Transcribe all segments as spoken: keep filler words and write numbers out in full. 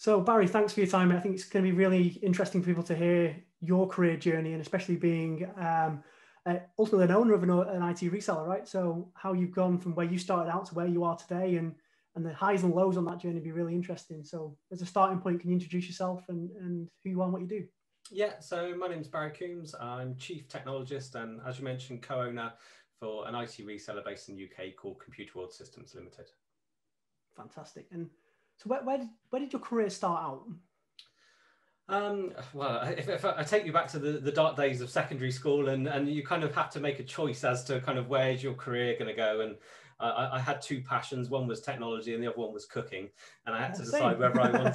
So Barry, thanks for your time. I think it's going to be really interesting for people to hear your career journey, and especially being um, uh, ultimately an owner of an, an I T reseller, right? So how you've gone from where you started out to where you are today, and and the highs and lows on that journey would be really interesting. So as a starting point, can you introduce yourself and, and who you are and what you do? Yeah, so my name's Barry Coombs. I'm Chief Technologist and, as you mentioned, co-owner for an I T reseller based in the U K called Computerworld Systems Limited. Fantastic. And so where, where, did, where did your career start out? Um, well, if, if I take you back to the, the dark days of secondary school, and, and you kind of have to make a choice as to kind of where's your career going to go. And I, I had two passions. One was technology and the other one was cooking. And I had to decide whether I wanted,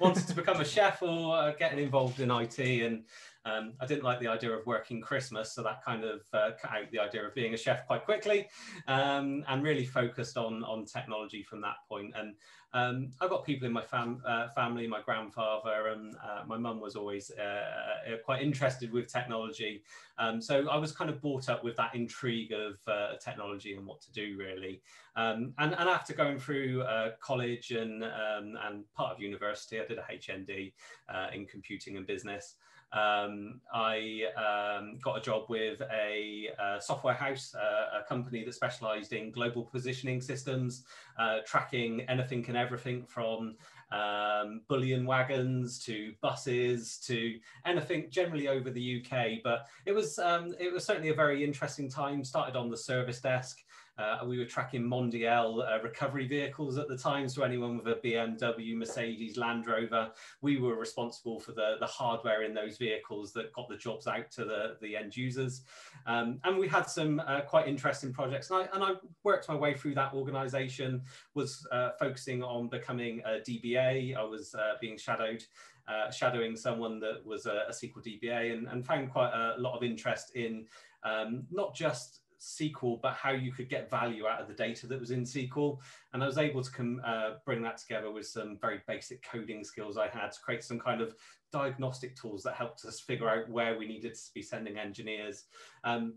wanted to become a chef or uh, getting involved in I T. And um, I didn't like the idea of working Christmas. So that kind of uh, cut out the idea of being a chef quite quickly, um, and really focused on, on technology from that point. And um, I've got people in my fam uh, family, my grandfather and uh, my mum was always uh, quite interested with technology. Um, so I was kind of brought up with that intrigue of uh, technology and what to do, really. Um, and, and after going through uh, college and, um, and part of university, I did a H N D uh, in computing and business. Um, I um, got a job with a, a software house, uh, a company that specialised in global positioning systems, uh, tracking anything and everything from um, bullion wagons to buses to anything generally over the U K. But it was, um, it was certainly a very interesting time. Started on the service desk. Uh, we were tracking Mondial uh, recovery vehicles at the time, so anyone with a B M W, Mercedes, Land Rover, we were responsible for the, the hardware in those vehicles that got the jobs out to the, the end users. Um, and we had some uh, quite interesting projects, and I, and I worked my way through that organisation, was uh, focusing on becoming a D B A. I was uh, being shadowed. Uh, shadowing someone that was a, a S Q L D B A, and, and found quite a lot of interest in um, not just S Q L, but how you could get value out of the data that was in S Q L. And I was able to come, uh, bring that together with some very basic coding skills I had to create some kind of diagnostic tools that helped us figure out where we needed to be sending engineers. Um,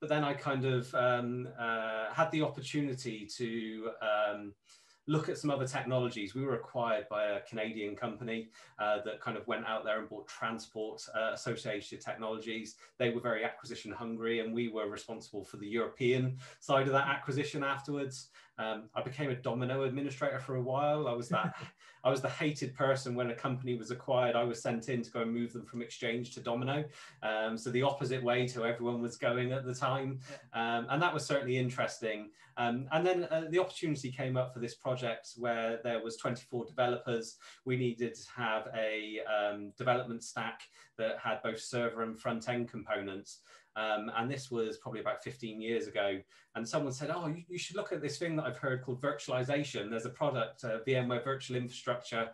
but then I kind of um, uh, had the opportunity to um, look at some other technologies. We were acquired by a Canadian company uh, that kind of went out there and bought transport uh, associated technologies. They were very acquisition hungry, and we were responsible for the European side of that acquisition afterwards. Um, I became a Domino administrator for a while. I was that, I was the hated person when a company was acquired. I was sent in to go and move them from Exchange to Domino. Um, so the opposite way to everyone was going at the time. Um, and that was certainly interesting. Um, and then uh, the opportunity came up for this project where there was twenty-four developers. We needed to have a um, development stack that had both server and front end components. Um, and this was probably about fifteen years ago. And someone said, oh, you, you should look at this thing that I've heard called virtualization. There's a product, uh, VMware Virtual Infrastructure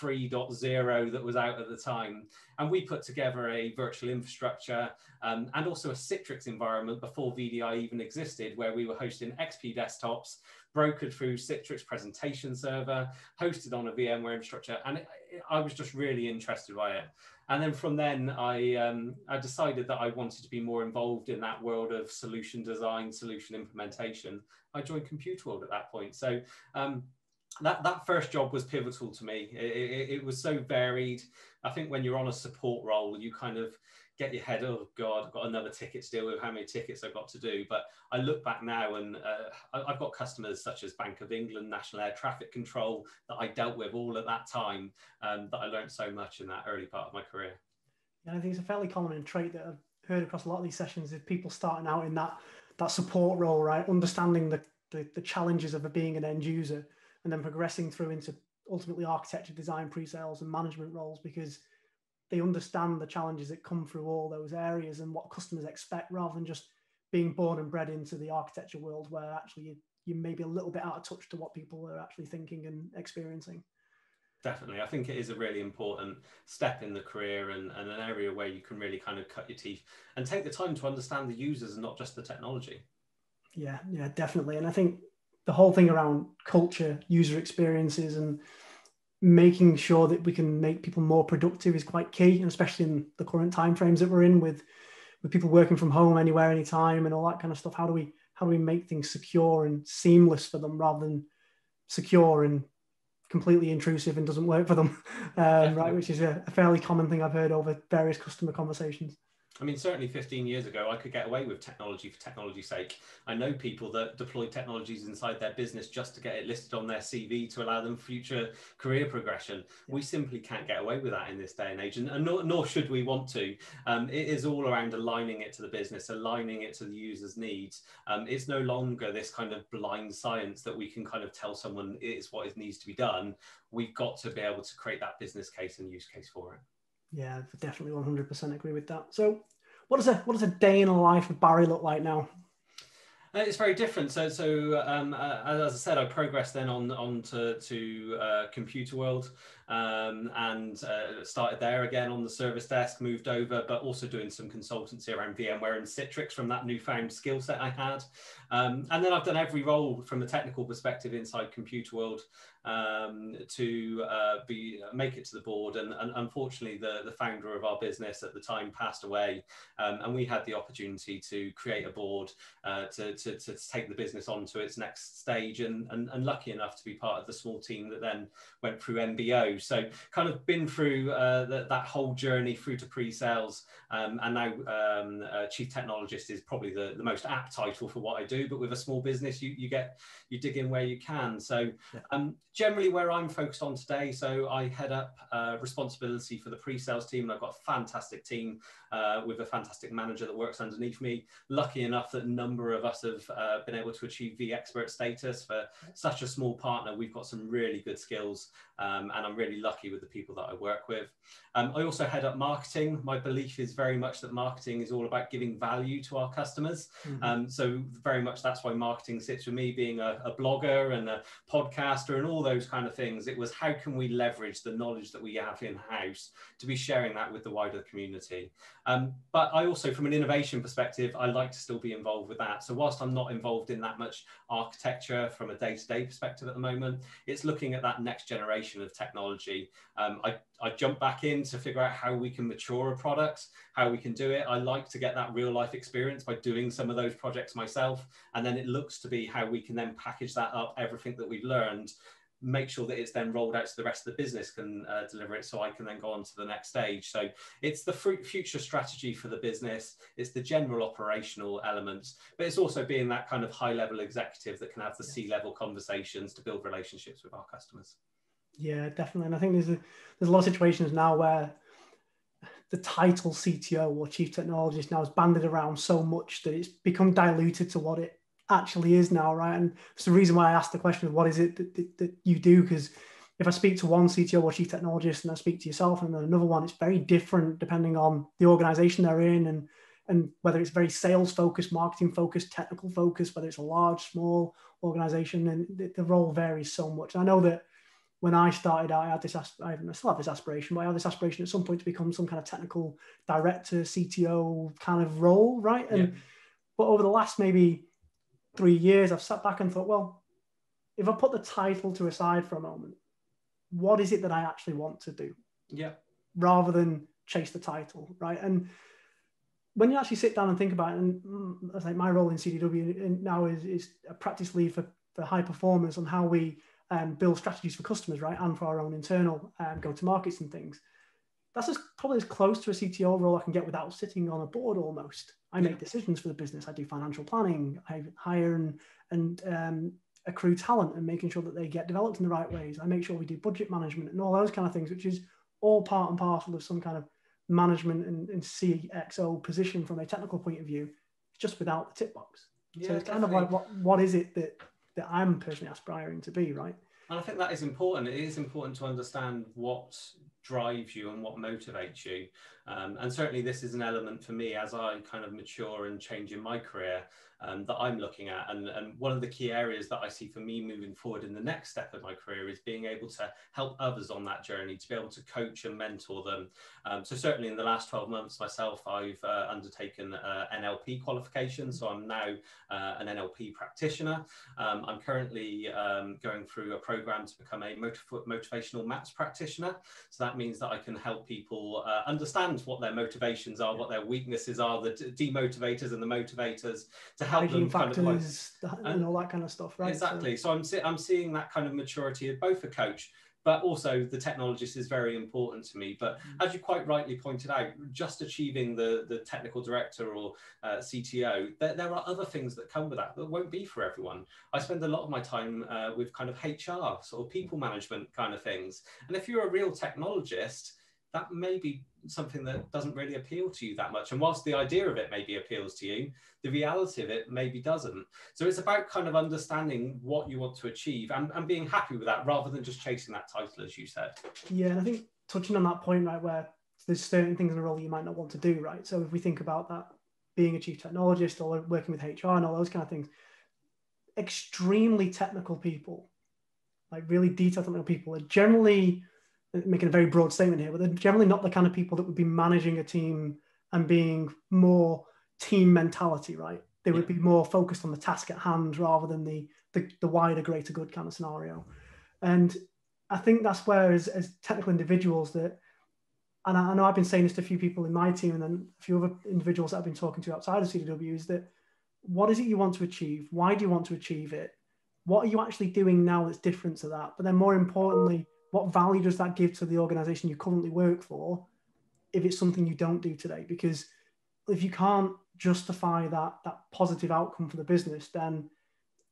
three point oh that was out at the time. And we put together a virtual infrastructure um, and also a Citrix environment before V D I even existed, where we were hosting X P desktops, brokered through Citrix presentation server, hosted on a VMware infrastructure. And it, it, I was just really interested by it. And then from then, I, um, I decided that I wanted to be more involved in that world of solution design, solution implementation. I joined Computerworld at that point. So um, that, that first job was pivotal to me. It, it, it was so varied. I think when you're on a support role, you kind of get your head, oh God, I've got another ticket to deal with, how many tickets I've got to do. But I look back now and uh, I've got customers such as Bank of England, National Air Traffic Control that I dealt with all at that time, um, that I learned so much in that early part of my career. Yeah, I think it's a fairly common trait that I've heard across a lot of these sessions is people starting out in that, that support role, right? Understanding the, the, the challenges of being an end user and then progressing through into ultimately architecture, design, pre-sales and management roles, because they understand the challenges that come through all those areas and what customers expect, rather than just being born and bred into the architecture world where actually you, you may be a little bit out of touch to what people are actually thinking and experiencing. Definitely. I think it is a really important step in the career and, and an area where you can really kind of cut your teeth and take the time to understand the users and not just the technology. Yeah, yeah, definitely. And I think the whole thing around culture, user experiences and making sure that we can make people more productive is quite key, and especially in the current timeframes that we're in with with people working from home anywhere, anytime and all that kind of stuff. How do we how do we make things secure and seamless for them rather than secure and completely intrusive and doesn't work for them, um, right? Which is a, a fairly common thing I've heard over various customer conversations. I mean, certainly fifteen years ago, I could get away with technology for technology's sake. I know people that deploy technologies inside their business just to get it listed on their C V to allow them future career progression. We simply can't get away with that in this day and age, and, and nor, nor should we want to. Um, it is all around aligning it to the business, aligning it to the user's needs. Um, it's no longer this kind of blind science that we can kind of tell someone it's what it needs to be done. We've got to be able to create that business case and use case for it. Yeah, definitely one hundred percent agree with that. So what does a, what does a day in the life of Barry look like now? Uh, it's very different. So, so um, uh, as I said, I progressed then on, on to, to uh, Computerworld um, and uh, started there again on the service desk, moved over, but also doing some consultancy around VMware and Citrix from that newfound skill set I had. Um, and then I've done every role from a technical perspective inside Computerworld um, to uh, be make it to the board. And, and unfortunately, the, the founder of our business at the time passed away, um, and we had the opportunity to create a board uh, to, to To, to take the business on to its next stage, and, and, and lucky enough to be part of the small team that then went through M B O. So kind of been through uh, the, that whole journey through to pre-sales, um, and now um, uh, Chief Technologist is probably the, the most apt title for what I do, but with a small business you, you get you dig in where you can. So um, generally where I'm focused on today, so I head up uh, responsibility for the pre-sales team, and I've got a fantastic team uh, with a fantastic manager that works underneath me. Lucky enough that a number of us have Have uh, been able to achieve VExpert status for such a small partner. We've got some really good skills, um, and I'm really lucky with the people that I work with. Um, I also head up marketing. My belief is very much that marketing is all about giving value to our customers. Mm-hmm. um, so very much that's why marketing sits with me, being a, a blogger and a podcaster and all those kind of things. It was how can we leverage the knowledge that we have in-house to be sharing that with the wider community. Um, but I also, from an innovation perspective, I like to still be involved with that. So whilst I'm not involved in that much architecture from a day-to-day perspective at the moment, it's looking at that next generation of technology. Um, I, I jump back in to figure out how we can mature a product, how we can do it. I like to get that real-life experience by doing some of those projects myself. And then it looks to be how we can then package that up, everything that we've learned, make sure that it's then rolled out so the rest of the business can uh, deliver it, so I can then go on to the next stage. So it's the future strategy for the business, it's the general operational elements, but it's also being that kind of high level executive that can have the C-level conversations to build relationships with our customers. Yeah, definitely. And I think there's a, there's a lot of situations now where the title C T O or Chief Technologist now is banded around so much that it's become diluted to what it actually is now, right? And it's the reason why I asked the question of what is it that, that, that you do, because if I speak to one C T O or Chief Technologist and I speak to yourself and then another one, it's very different depending on the organization they're in, and and whether it's very sales focused, marketing focused, technical focused, whether it's a large, small organization, and the, the role varies so much. And I know that when I started out, I had this, I still have this aspiration, but I had this aspiration at some point to become some kind of technical director, C T O kind of role, right? And yeah. But over the last maybe three years, I've sat back and thought, well, if I put the title to aside for a moment, what is it that I actually want to do? Yeah. Rather than chase the title, right? And when you actually sit down and think about it, and I think my role in C D W now is, is a practice lead for, for high performers on how we um, build strategies for customers, right? And for our own internal um, go-to-markets and things. That's as, probably as close to a C T O role I can get without sitting on a board almost. I make decisions for the business. I do financial planning. I hire and, and um, accrue talent and making sure that they get developed in the right ways. I make sure we do budget management and all those kind of things, which is all part and parcel of some kind of management and, and C X O position from a technical point of view, just without the tick box. Yeah, so it's definitely kind of like, what, what is it that, that I'm personally aspiring to be, right? And I think that is important. It is important to understand what drives you and what motivates you. Um, and certainly this is an element for me as I kind of mature and change in my career um, that I'm looking at. And, and one of the key areas that I see for me moving forward in the next step of my career is being able to help others on that journey, to be able to coach and mentor them. Um, so certainly in the last twelve months myself, I've uh, undertaken uh, N L P qualification. So I'm now uh, an N L P practitioner. Um, I'm currently um, going through a program to become a motiv motivational maths practitioner. So that means that I can help people uh, understand what their motivations are, yeah. what their weaknesses are, the demotivators and the motivators, to help them kind of like, and, and all that kind of stuff, right? Exactly. So, so I'm, I'm seeing that kind of maturity of both a coach but also the technologist is very important to me. But as you quite rightly pointed out, just achieving the, the technical director or uh, C T O, there, there are other things that come with that that won't be for everyone. I spend a lot of my time uh, with kind of H R, sort of people management kind of things. And if you're a real technologist, that may be something that doesn't really appeal to you that much. And whilst the idea of it maybe appeals to you, the reality of it maybe doesn't. So it's about kind of understanding what you want to achieve and, and being happy with that rather than just chasing that title, as you said. Yeah, and I think touching on that point, right, where there's certain things in a role you might not want to do, right? So if we think about that, being a chief technologist or working with H R and all those kind of things, extremely technical people, like really detailed technical people, are generally, making a very broad statement here, but they're generally not the kind of people that would be managing a team and being more team mentality, right? They would be more focused on the task at hand rather than the the, the wider, greater good kind of scenario. And I think that's where, as, as technical individuals that, and I, I know I've been saying this to a few people in my team and then a few other individuals that I've been talking to outside of C D W, is that what is it you want to achieve? Why do you want to achieve it? What are you actually doing now that's different to that? But then more importantly, what value does that give to the organization you currently work for if it's something you don't do today? Because if you can't justify that, that positive outcome for the business, then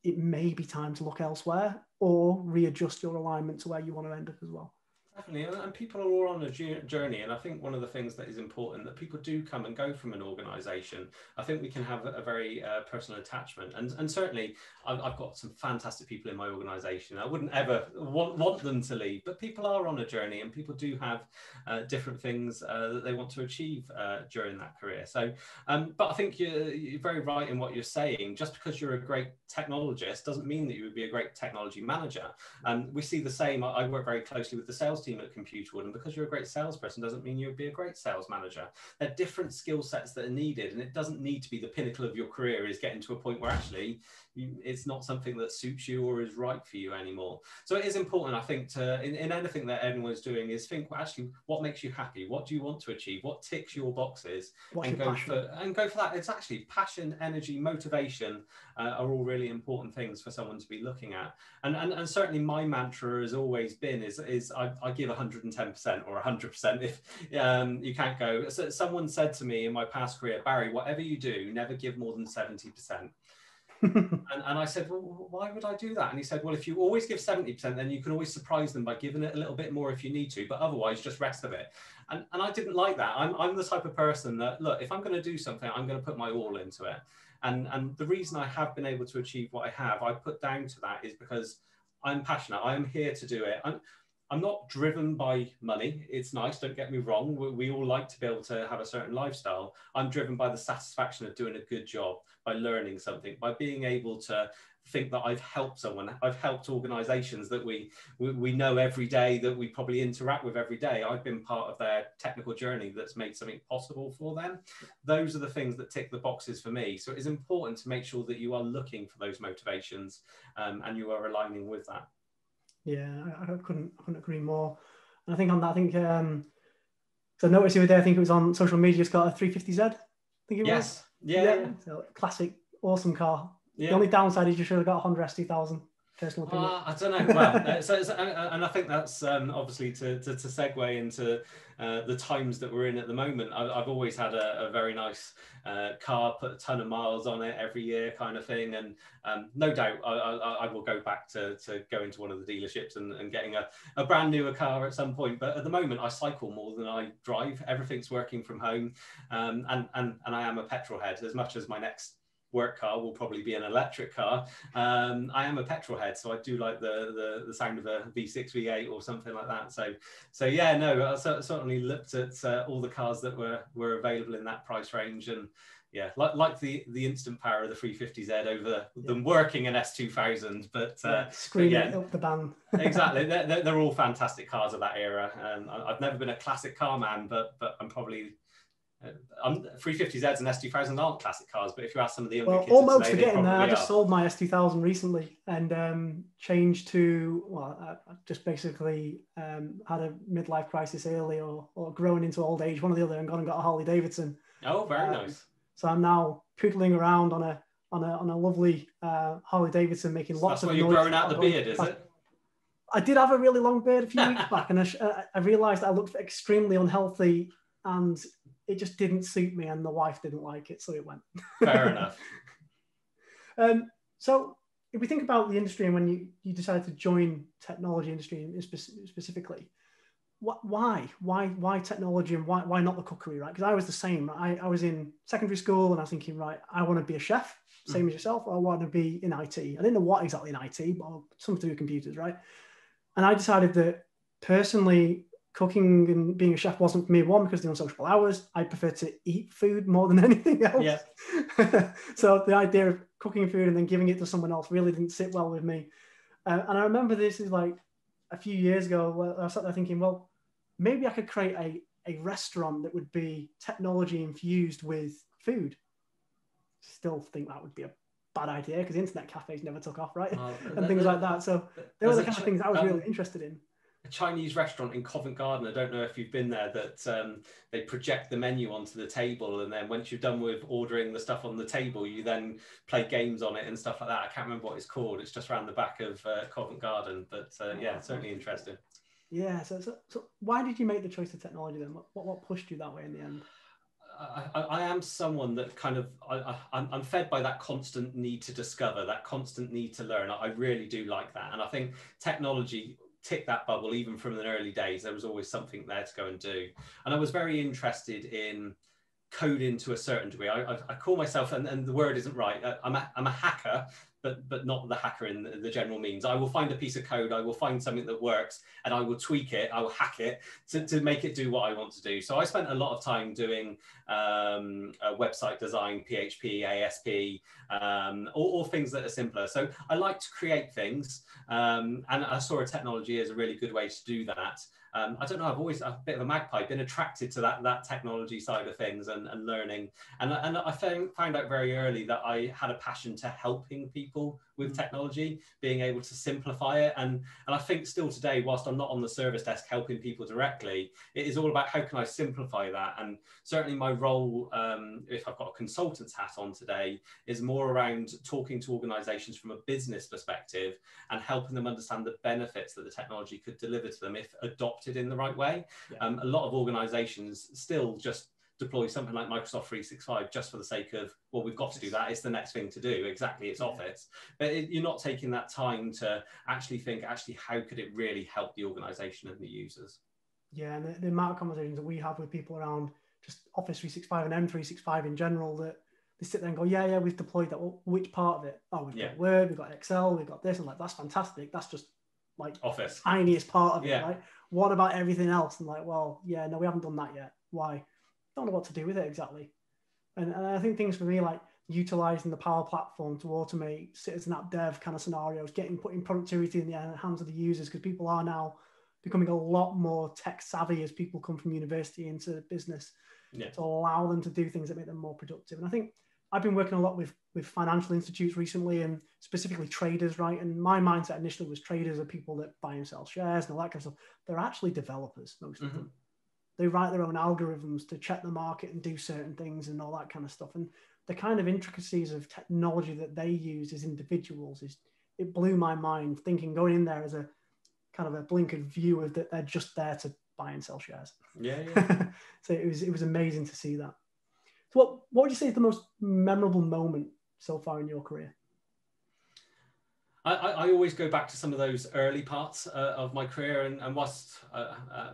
it may be time to look elsewhere or readjust your alignment to where you want to end up as well. Definitely, and people are all on a journey, and I think one of the things that is important that people do come and go from an organisation. I think we can have a very uh, personal attachment, and and certainly I've, I've got some fantastic people in my organisation. I wouldn't ever want, want them to leave, but people are on a journey, and people do have uh, different things uh, that they want to achieve uh, during that career. So, um, but I think you're, you're very right in what you're saying. Just because you're a great technologist doesn't mean that you would be a great technology manager. And um, we see the same. I, I work very closely with the sales team at Computerworld, and because you're a great salesperson doesn't mean you'd be a great sales manager. There are different skill sets that are needed, and it doesn't need to be the pinnacle of your career is getting to a point where actually you, it's not something that suits you or is right for you anymore. So it is important, I think, to in, in anything that anyone's doing is think, well, actually what makes you happy, what do you want to achieve, what ticks your boxes, What's and your go passion? for and go for that. It's actually passion, energy, motivation uh, are all really important things for someone to be looking at. And and, and certainly my mantra has always been is is I, I give one hundred and ten percent or one hundred percent if um, you can't go. So someone said to me in my past career, Barry, whatever you do, never give more than seventy percent. and, and I said, well, why would I do that? And he said, well, if you always give seventy percent, then you can always surprise them by giving it a little bit more if you need to, but otherwise just rest of it. And, and I didn't like that. I'm, I'm the type of person that, look, if I'm going to do something, I'm going to put my all into it. And, and the reason I have been able to achieve what I have, I put down to that is because I'm passionate. I'm here to do it. I'm, I'm not driven by money. It's nice, don't get me wrong. We, we all like to be able to have a certain lifestyle. I'm driven by the satisfaction of doing a good job, by learning something, by being able to think that I've helped someone. I've helped organizations that we, we, we know every day, that we probably interact with every day. I've been part of their technical journey that's made something possible for them. Those are the things that tick the boxes for me. So it is important to make sure that you are looking for those motivations um, and you are aligning with that. Yeah, I couldn't, I couldn't agree more. And I think on that, I think, um, so I noticed the other day, I think it was on social media, it's got a three fifty Z, I think it yes. was. Yeah, yeah. yeah. So classic, awesome car. Yeah. The only downside is you should have got a Honda S two thousand. Personal opinion. Uh, I don't know. Well, uh, so, so, uh, and I think that's um, obviously to, to, to segue into uh, the times that we're in at the moment. I, I've always had a, a very nice uh, car, put a ton of miles on it every year, kind of thing. And um, no doubt, I, I, I will go back to, to going to one of the dealerships and, and getting a, a brand newer car at some point. But at the moment, I cycle more than I drive. Everything's working from home, um, and and and I am a petrol head as much as my next work car will probably be an electric car. Um, I am a petrol head, so I do like the, the, the sound of a V six, V eight or something like that. So, so yeah, no, I certainly looked at uh, all the cars that were, were available in that price range. And yeah, like, like the, the instant power of the three fifty Z over yeah. them working in S two thousand, but uh, yeah, screaming yeah, up the band. Exactly, they're, they're all fantastic cars of that era. Um, I've never been a classic car man, but, but I'm probably Um, three fifty Zs and S two thousand aren't classic cars, but if you ask some of the younger well, kids almost today, forgetting that I just are. sold my S two thousand recently and um, changed to well I just basically um, had a midlife crisis early or, or grown into old age, one or the other, and gone and got a Harley Davidson. Oh, very um, nice. So I'm now poodling around on a on a, on a lovely uh, Harley Davidson, making so lots that's of noise. That's why you're growing out the beard, is it? I did have a really long beard a few weeks back, and I, I realised I looked extremely unhealthy, and it just didn't suit me, and the wife didn't like it, so it went. Fair enough. Um, so if we think about the industry and when you, you decided to join technology industry specifically, what, why? Why why technology and why, why not the cookery, right? Because I was the same. I, I was in secondary school and I was thinking, right, I want to be a chef, same mm. as yourself. I want to be in I T. I didn't know what exactly in I T, but something to do with computers, right? And I decided that personally, cooking and being a chef wasn't for me, one, because of the unsociable hours. I prefer to eat food more than anything else. Yeah. So the idea of cooking food and then giving it to someone else really didn't sit well with me. Uh, and I remember this is like a few years ago, I sat there thinking, well, maybe I could create a, a restaurant that would be technology infused with food. Still think that would be a bad idea because internet cafes never took off, right? Oh, and that, things like that. So they were the kind of things I was um, really interested in. A Chinese restaurant in Covent Garden, I don't know if you've been there, that um, they project the menu onto the table, and then once you're done with ordering the stuff on the table, you then play games on it and stuff like that. I can't remember what it's called. It's just around the back of uh, Covent Garden, but uh, yeah, certainly interesting. Yeah, so, so, so why did you make the choice of technology then? What, what pushed you that way in the end? I, I, I am someone that kind of, I, I, I'm fed by that constant need to discover, that constant need to learn. I, I really do like that. And I think technology ticked that bubble. Even from the early days, there was always something there to go and do. And I was very interested in coding to a certain degree. I, I, I call myself, and, and the word isn't right, I, I'm, a, I'm a hacker, but, but not the hacker in the, the general means. I will find a piece of code, I will find something that works, and I will tweak it, I will hack it to, to make it do what I want to do. So I spent a lot of time doing um, uh, website design, P H P, A S P, um, all, all things that are simpler. So I like to create things, um, and I saw a technology as a really good way to do that. Um, I don't know, I've always, a bit of a magpie, been attracted to that, that technology side of things and, and learning. And, and I found, found out very early that I had a passion to helping people with technology, being able to simplify it. And, and I think still today, whilst I'm not on the service desk helping people directly, it is all about how can I simplify that. And certainly my role, um, if I've got a consultant's hat on today, is more around talking to organisations from a business perspective and helping them understand the benefits that the technology could deliver to them if adopted in the right way. Yeah. Um, a lot of organizations still just deploy something like Microsoft three sixty-five just for the sake of, well, we've got to do that, it's the next thing to do, exactly, it's yeah. Office. But it, you're not taking that time to actually think, actually, how could it really help the organization and the users? Yeah, and the, the amount of conversations that we have with people around just Office three sixty-five and M three sixty-five in general, that they sit there and go, yeah, yeah, we've deployed that. Well, which part of it? Oh, we've yeah. got Word, we've got Excel, we've got this, and like, that's fantastic. That's just like Office, tiniest part of yeah. it, right? What about everything else? And like, well, yeah, no, we haven't done that yet. Why? Don't know what to do with it exactly. And, and I think things for me, like utilizing the Power Platform to automate citizen app dev kind of scenarios, getting putting productivity in the hands of the users, because people are now becoming a lot more tech savvy as people come from university into business yeah. to allow them to do things that make them more productive. And I think I've been working a lot with, with financial institutes recently, and specifically traders, right? And my mindset initially was traders are people that buy and sell shares and all that kind of stuff. They're actually developers, most mm-hmm. of them. They write their own algorithms to check the market and do certain things and all that kind of stuff. And the kind of intricacies of technology that they use as individuals, is it blew my mind, thinking going in there as a kind of a blinkered view of that they're just there to buy and sell shares. Yeah, yeah. So it was, it was amazing to see that. So what, what would you say is the most memorable moment so far in your career? I, I always go back to some of those early parts uh, of my career, and, and whilst uh, uh,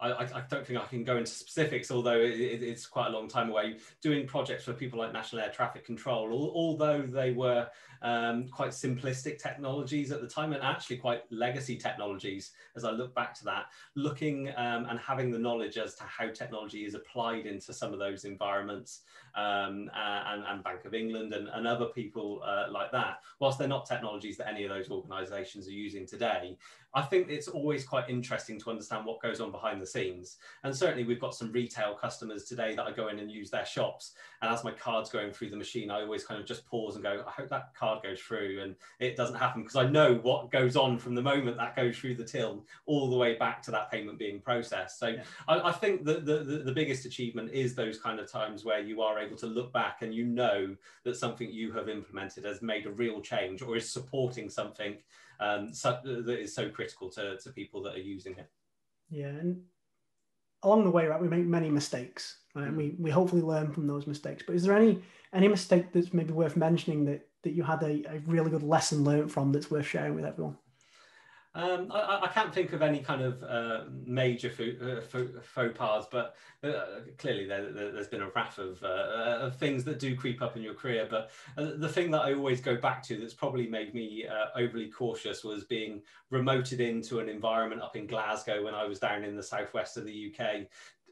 I, I don't think I can go into specifics, although it, it's quite a long time away, doing projects for people like National Air Traffic Control, although they were um, quite simplistic technologies at the time, and actually quite legacy technologies as I look back to that, looking um, and having the knowledge as to how technology is applied into some of those environments, um, and, and Bank of England and, and other people uh, like that. Whilst they're not technologies that any of those organisations are using today, I think it's always quite interesting to understand what goes on behind the scenes. And certainly we've got some retail customers today that I go in and use their shops, and as my card's going through the machine, I always kind of just pause and go, I hope that card goes through, and it doesn't happen, because I know what goes on from the moment that goes through the till all the way back to that payment being processed. So yeah. I, I think that the, the, the biggest achievement is those kind of times where you are able to look back and you know that something you have implemented has made a real change or is supporting something um, so, that is so critical to, to people that are using it. Yeah, and along the way, right, we make many mistakes, right? Mm-hmm. And we, we hopefully learn from those mistakes. But is there any any mistake that's maybe worth mentioning that, that you had a, a really good lesson learned from that's worth sharing with everyone? Um, I, I can't think of any kind of uh, major uh, faux pas, but uh, clearly there, there, there's been a raft of, uh, of things that do creep up in your career. But uh, the thing that I always go back to that's probably made me uh, overly cautious was being remoted into an environment up in Glasgow when I was down in the southwest of the U K,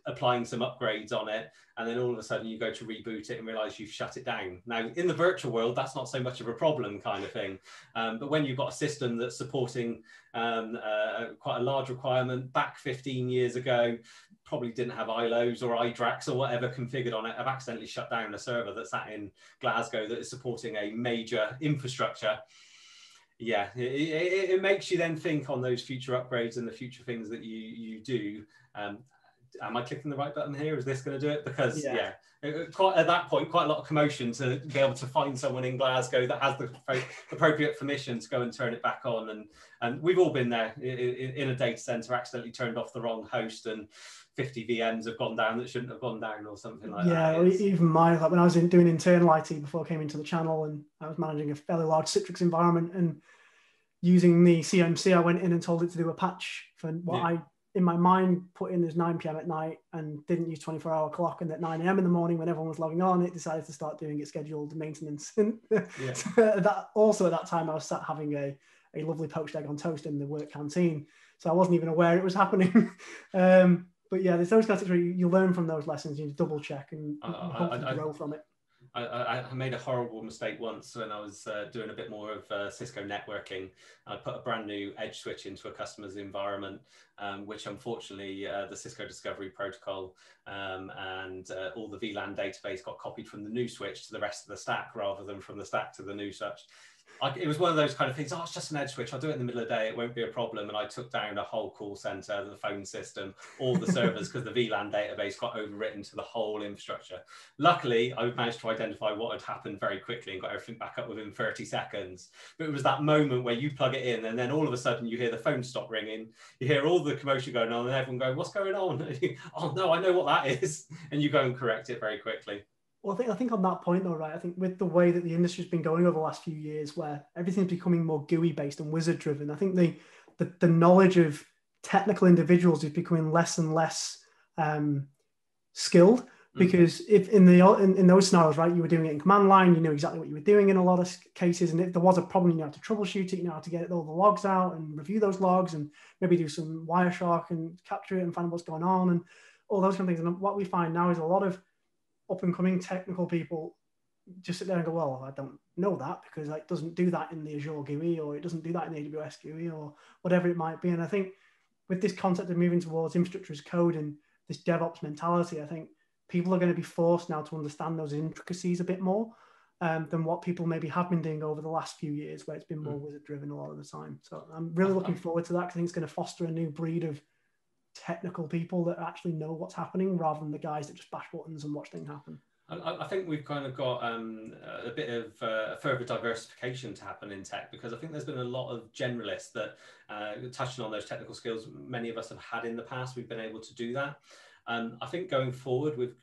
applying some upgrades on it, and then all of a sudden you go to reboot it and realize you've shut it down. Now, in the virtual world, that's not so much of a problem kind of thing. Um, but when you've got a system that's supporting um, uh, quite a large requirement back fifteen years ago, probably didn't have I L Os or I DRACs or whatever configured on it, I've accidentally shut down a server that's sat in Glasgow that is supporting a major infrastructure. Yeah, it, it, it makes you then think on those future upgrades and the future things that you, you do. Um, Am I clicking the right button here? Is this going to do it? Because yeah, yeah quite, at that point, quite a lot of commotion to be able to find someone in Glasgow that has the appropriate permission to go and turn it back on. And and we've all been there in a data center, accidentally turned off the wrong host, and fifty V Ms have gone down that shouldn't have gone down, or something like yeah, that. Yeah, even mine. Like when I was in, doing internal I T before I came into the channel, and I was managing a fairly large Citrix environment, and using the C M C, I went in and told it to do a patch for what yeah. I. in my mind put in as nine P M at night and didn't use twenty-four hour clock, and at nine A M in the morning when everyone was logging on, it decided to start doing its scheduled maintenance. And yeah. so that also at that time I was sat having a, a lovely poached egg on toast in the work canteen. So I wasn't even aware it was happening. um, but yeah, there's those kind of things where you learn from those lessons, you double check and, uh, and hopefully I, I, grow I, from it. I, I made a horrible mistake once when I was uh, doing a bit more of uh, Cisco networking. I put a brand new edge switch into a customer's environment, um, which unfortunately uh, the Cisco Discovery Protocol um, and uh, all the V LAN database got copied from the new switch to the rest of the stack rather than from the stack to the new switch. I, it was one of those kind of things, oh, it's just an edge switch, I'll do it in the middle of the day, it won't be a problem. And I took down a whole call center, the phone system, all the servers, because the V LAN database got overwritten to the whole infrastructure. Luckily, I managed to identify what had happened very quickly and got everything back up within thirty seconds. But it was that moment where you plug it in and then all of a sudden you hear the phone stop ringing, you hear all the commotion going on and everyone going, what's going on? You, oh no, I know what that is. And you go and correct it very quickly. Well, I think, I think on that point though, right, I think with the way that the industry's been going over the last few years where everything's becoming more G U I based and wizard driven, I think the, the, the knowledge of technical individuals is becoming less and less um, skilled, because mm-hmm. if in, the, in, in those scenarios, right, you were doing it in command line, you knew exactly what you were doing in a lot of cases. And if there was a problem, you know how to troubleshoot it, you know how to get all the logs out and review those logs and maybe do some Wireshark and capture it and find out what's going on and all those kind of things. And what we find now is a lot of up-and-coming technical people just sit there and go, well, I don't know that because it doesn't do that in the Azure G U I, or it doesn't do that in the A W S G U I, or whatever it might be. And I think with this concept of moving towards infrastructure as code and this DevOps mentality, I think people are going to be forced now to understand those intricacies a bit more um, than what people maybe have been doing over the last few years, where it's been more mm. wizard-driven a lot of the time. So I'm really looking forward to that, because I think it's going to foster a new breed of technical people that actually know what's happening, rather than the guys that just bash buttons and watch things happen. I, I think we've kind of got um, a bit of uh, further diversification to happen in tech, because I think there's been a lot of generalists that uh, touching on those technical skills many of us have had in the past. We've been able to do that. Um, I think going forward with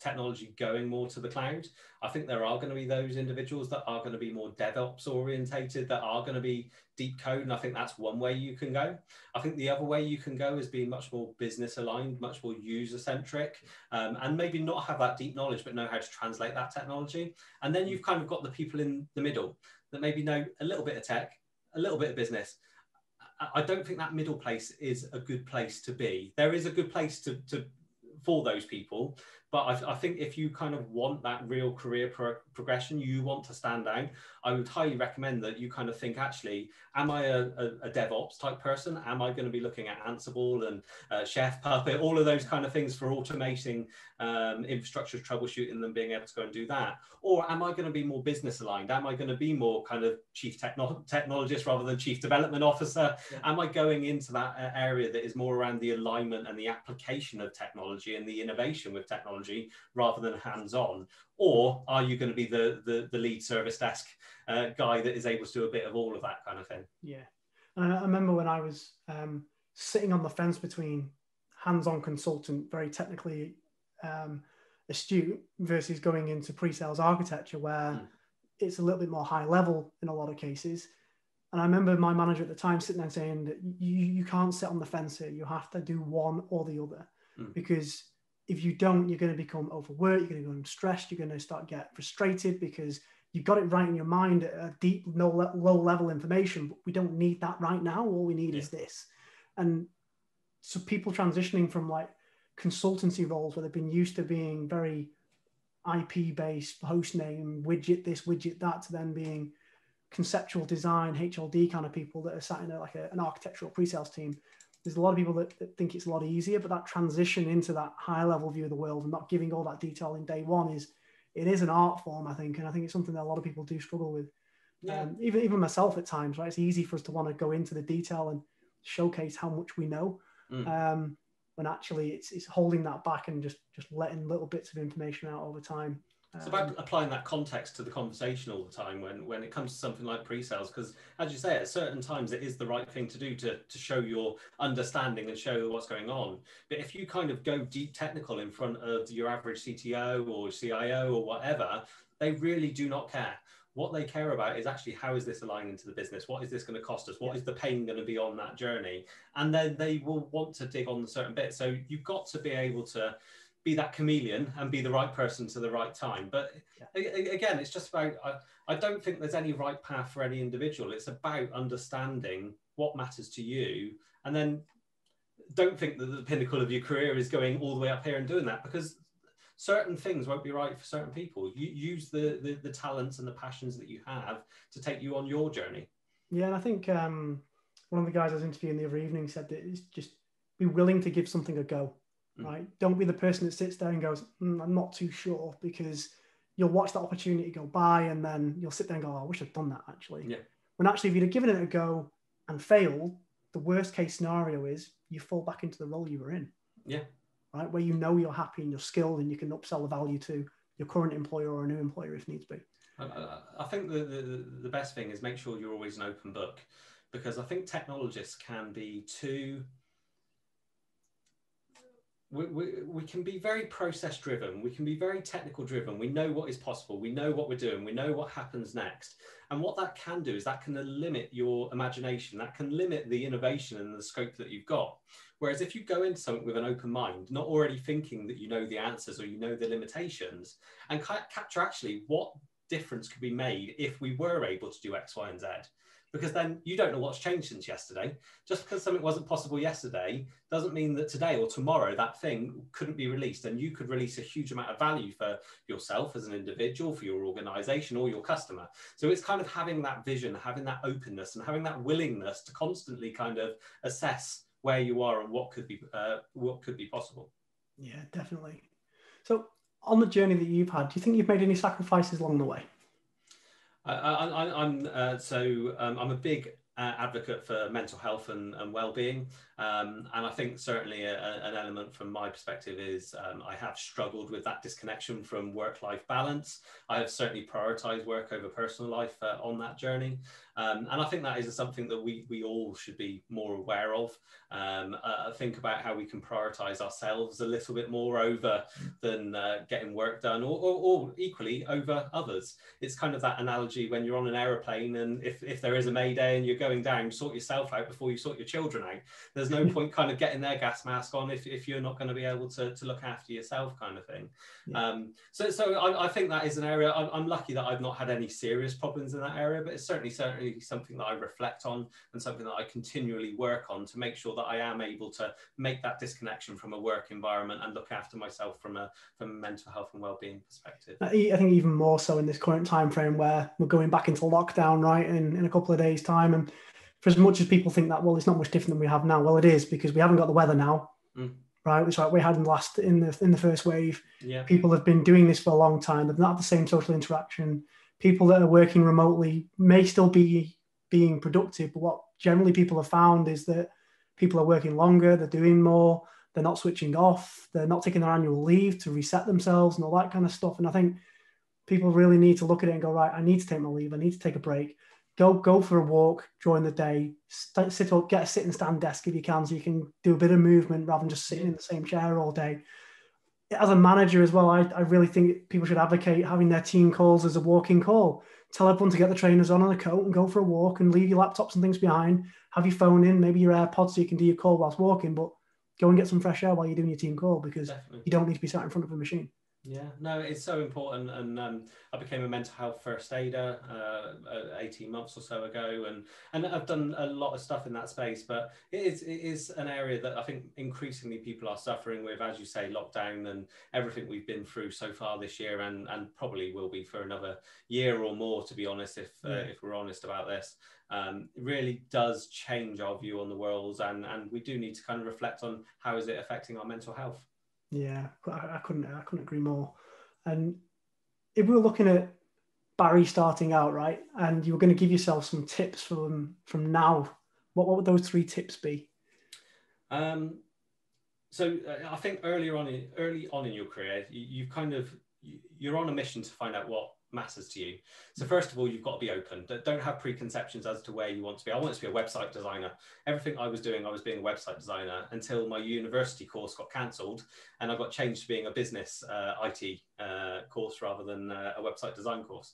technology going more to the cloud, I think there are going to be those individuals that are going to be more DevOps orientated, that are going to be deep code. And I think that's one way you can go. I think the other way you can go is being much more business aligned, much more user centric, um, and maybe not have that deep knowledge, but know how to translate that technology. And then you've kind of got the people in the middle that maybe know a little bit of tech, a little bit of business. I don't think that middle place is a good place to be. There is a good place to, to for those people. But I, I think if you kind of want that real career pro progression, you want to stand out, I would highly recommend that you kind of think, actually, am I a, a, a DevOps type person? Am I going to be looking at Ansible and uh, Chef, Puppet, all of those kind of things for automating um, infrastructure troubleshooting and being able to go and do that? Or am I going to be more business aligned? Am I going to be more kind of chief techno technologist rather than chief development officer? Yeah. Am I going into that area that is more around the alignment and the application of technology and the innovation with technology, rather than hands-on? Or are you going to be the the, the lead service desk uh, guy that is able to do a bit of all of that kind of thing? Yeah, and I remember when I was um, sitting on the fence between hands-on consultant, very technically um, astute, versus going into pre-sales architecture, where mm. it's a little bit more high level in a lot of cases. And I remember my manager at the time sitting there saying that you, you can't sit on the fence here, you have to do one or the other, mm. because if you don't, you're going to become overworked, you're going to become stressed, you're going to start getting frustrated because you got it right in your mind at a deep, low, low level information, but we don't need that right now. All we need yeah. is this. And so people transitioning from like consultancy roles where they've been used to being very I P-based, host name, widget this, widget that, to then being conceptual design, H L D kind of people that are sat in a, like a, an architectural pre-sales team. There's a lot of people that, that think it's a lot easier, but that transition into that high level view of the world and not giving all that detail in day one is, it is an art form, I think. And I think it's something that a lot of people do struggle with. Yeah. Um, even, even myself at times, right? It's easy for us to want to go into the detail and showcase how much we know. Mm. Um, when actually it's, it's holding that back and just, just letting little bits of information out over time. It's about applying that context to the conversation all the time when, when it comes to something like pre-sales, because as you say, at certain times it is the right thing to do to, to show your understanding and show what's going on. But if you kind of go deep technical in front of your average C T O or C I O or whatever, they really do not care. What they care about is actually, how is this aligning to the business? What is this going to cost us? What is the pain going to be on that journey? And then they will want to dig on certain bits. So you've got to be able to be that chameleon and be the right person to the right time. But yeah. again, it's just about, I, I don't think there's any right path for any individual. It's about understanding what matters to you, and then don't think that the pinnacle of your career is going all the way up here and doing that, because certain things won't be right for certain people. You use the, the, the talents and the passions that you have to take you on your journey. Yeah, and I think um, one of the guys I was interviewing the other evening said that it's just be willing to give something a go. Right? Don't be the person that sits there and goes, mm, I'm not too sure, because you'll watch that opportunity go by and then you'll sit there and go, oh, I wish I'd done that actually. Yeah. When actually, if you'd have given it a go and failed, the worst case scenario is you fall back into the role you were in. Yeah. Right? Where you know you're happy and you're skilled and you can upsell the value to your current employer or a new employer if needs be. I, I think the, the, the best thing is make sure you're always an open book, because I think technologists can be too... We, we, we can be very process driven, we can be very technical driven, we know what is possible, we know what we're doing, we know what happens next. And what that can do is that can limit your imagination, that can limit the innovation and the scope that you've got. Whereas if you go into something with an open mind, not already thinking that you know the answers or you know the limitations, and ca capture actually what difference could be made if we were able to do X, Y, and Z. Because then you don't know what's changed since yesterday. Just because something wasn't possible yesterday doesn't mean that today or tomorrow that thing couldn't be released, and you could release a huge amount of value for yourself as an individual, for your organization or your customer. So it's kind of having that vision, having that openness, and having that willingness to constantly kind of assess where you are and what could be, uh, what could be possible. Yeah, definitely. So on the journey that you've had, do you think you've made any sacrifices along the way? I, I, I'm uh, so um, I'm a big uh, advocate for mental health and, and well-being, um, and I think certainly a, a, an element from my perspective is um, I have struggled with that disconnection from work-life balance. I have certainly prioritised work over personal life uh, on that journey, um, and I think that is something that we we all should be more aware of. Um, uh, think about how we can prioritise ourselves a little bit more over than uh, getting work done, or, or, or equally over others. It's kind of that analogy when you're on an aeroplane, and if if there is a mayday and you're going going down, sort yourself out before you sort your children out. There's no point kind of getting their gas mask on if, if you're not going to be able to, to look after yourself, kind of thing. Yeah. Um, so so I, I think that is an area, I'm, I'm lucky that I've not had any serious problems in that area, but it's certainly, certainly something that I reflect on and something that I continually work on to make sure that I am able to make that disconnection from a work environment and look after myself from a, from a mental health and wellbeing perspective. I think even more so in this current time frame where we're going back into lockdown, right, in, in a couple of days' time. And for as much as people think that, well, it's not much different than we have now. Well, it is, because we haven't got the weather now, mm. right? Which like we had in last in the in the first wave. Yeah. People have been doing this for a long time. They've not had the same social interaction. People that are working remotely may still be being productive, but what generally people have found is that people are working longer, they're doing more, they're not switching off, they're not taking their annual leave to reset themselves and all that kind of stuff. And I think people really need to look at it and go, right, I need to take my leave, I need to take a break, go go for a walk during the day, st sit up, get a sit and stand desk if you can, so you can do a bit of movement rather than just sitting in the same chair all day. As a manager as well, I, I really think people should advocate having their team calls as a walking call. Tell everyone to get the trainers on and a coat and go for a walk and leave your laptops and things behind. Have your phone in, maybe your AirPods so you can do your call whilst walking, but go and get some fresh air while you're doing your team call, because Definitely. You don't need to be sat in front of a machine. Yeah, no, it's so important. And um, I became a mental health first aider uh, eighteen months or so ago. And, and I've done a lot of stuff in that space, but it is, it is an area that I think increasingly people are suffering with, as you say, lockdown and everything we've been through so far this year, and, and probably will be for another year or more, to be honest, if, uh, yeah. if we're honest about this. Um, it really does change our view on the world, and, and we do need to kind of reflect on how is it affecting our mental health. Yeah, I couldn't. I couldn't agree more. And if we were looking at Barry starting out, right, and you were going to give yourself some tips from from now, what what would those three tips be? Um, so I think earlier on, in, early on in your career, you, you've kind of you're on a mission to find out what matters to you. So first of all, you've got to be open. Don't have preconceptions as to where you want to be. I wanted to be a website designer. Everything I was doing, I was being a website designer until my university course got cancelled, and I got changed to being a business uh, I T uh, course rather than uh, a website design course.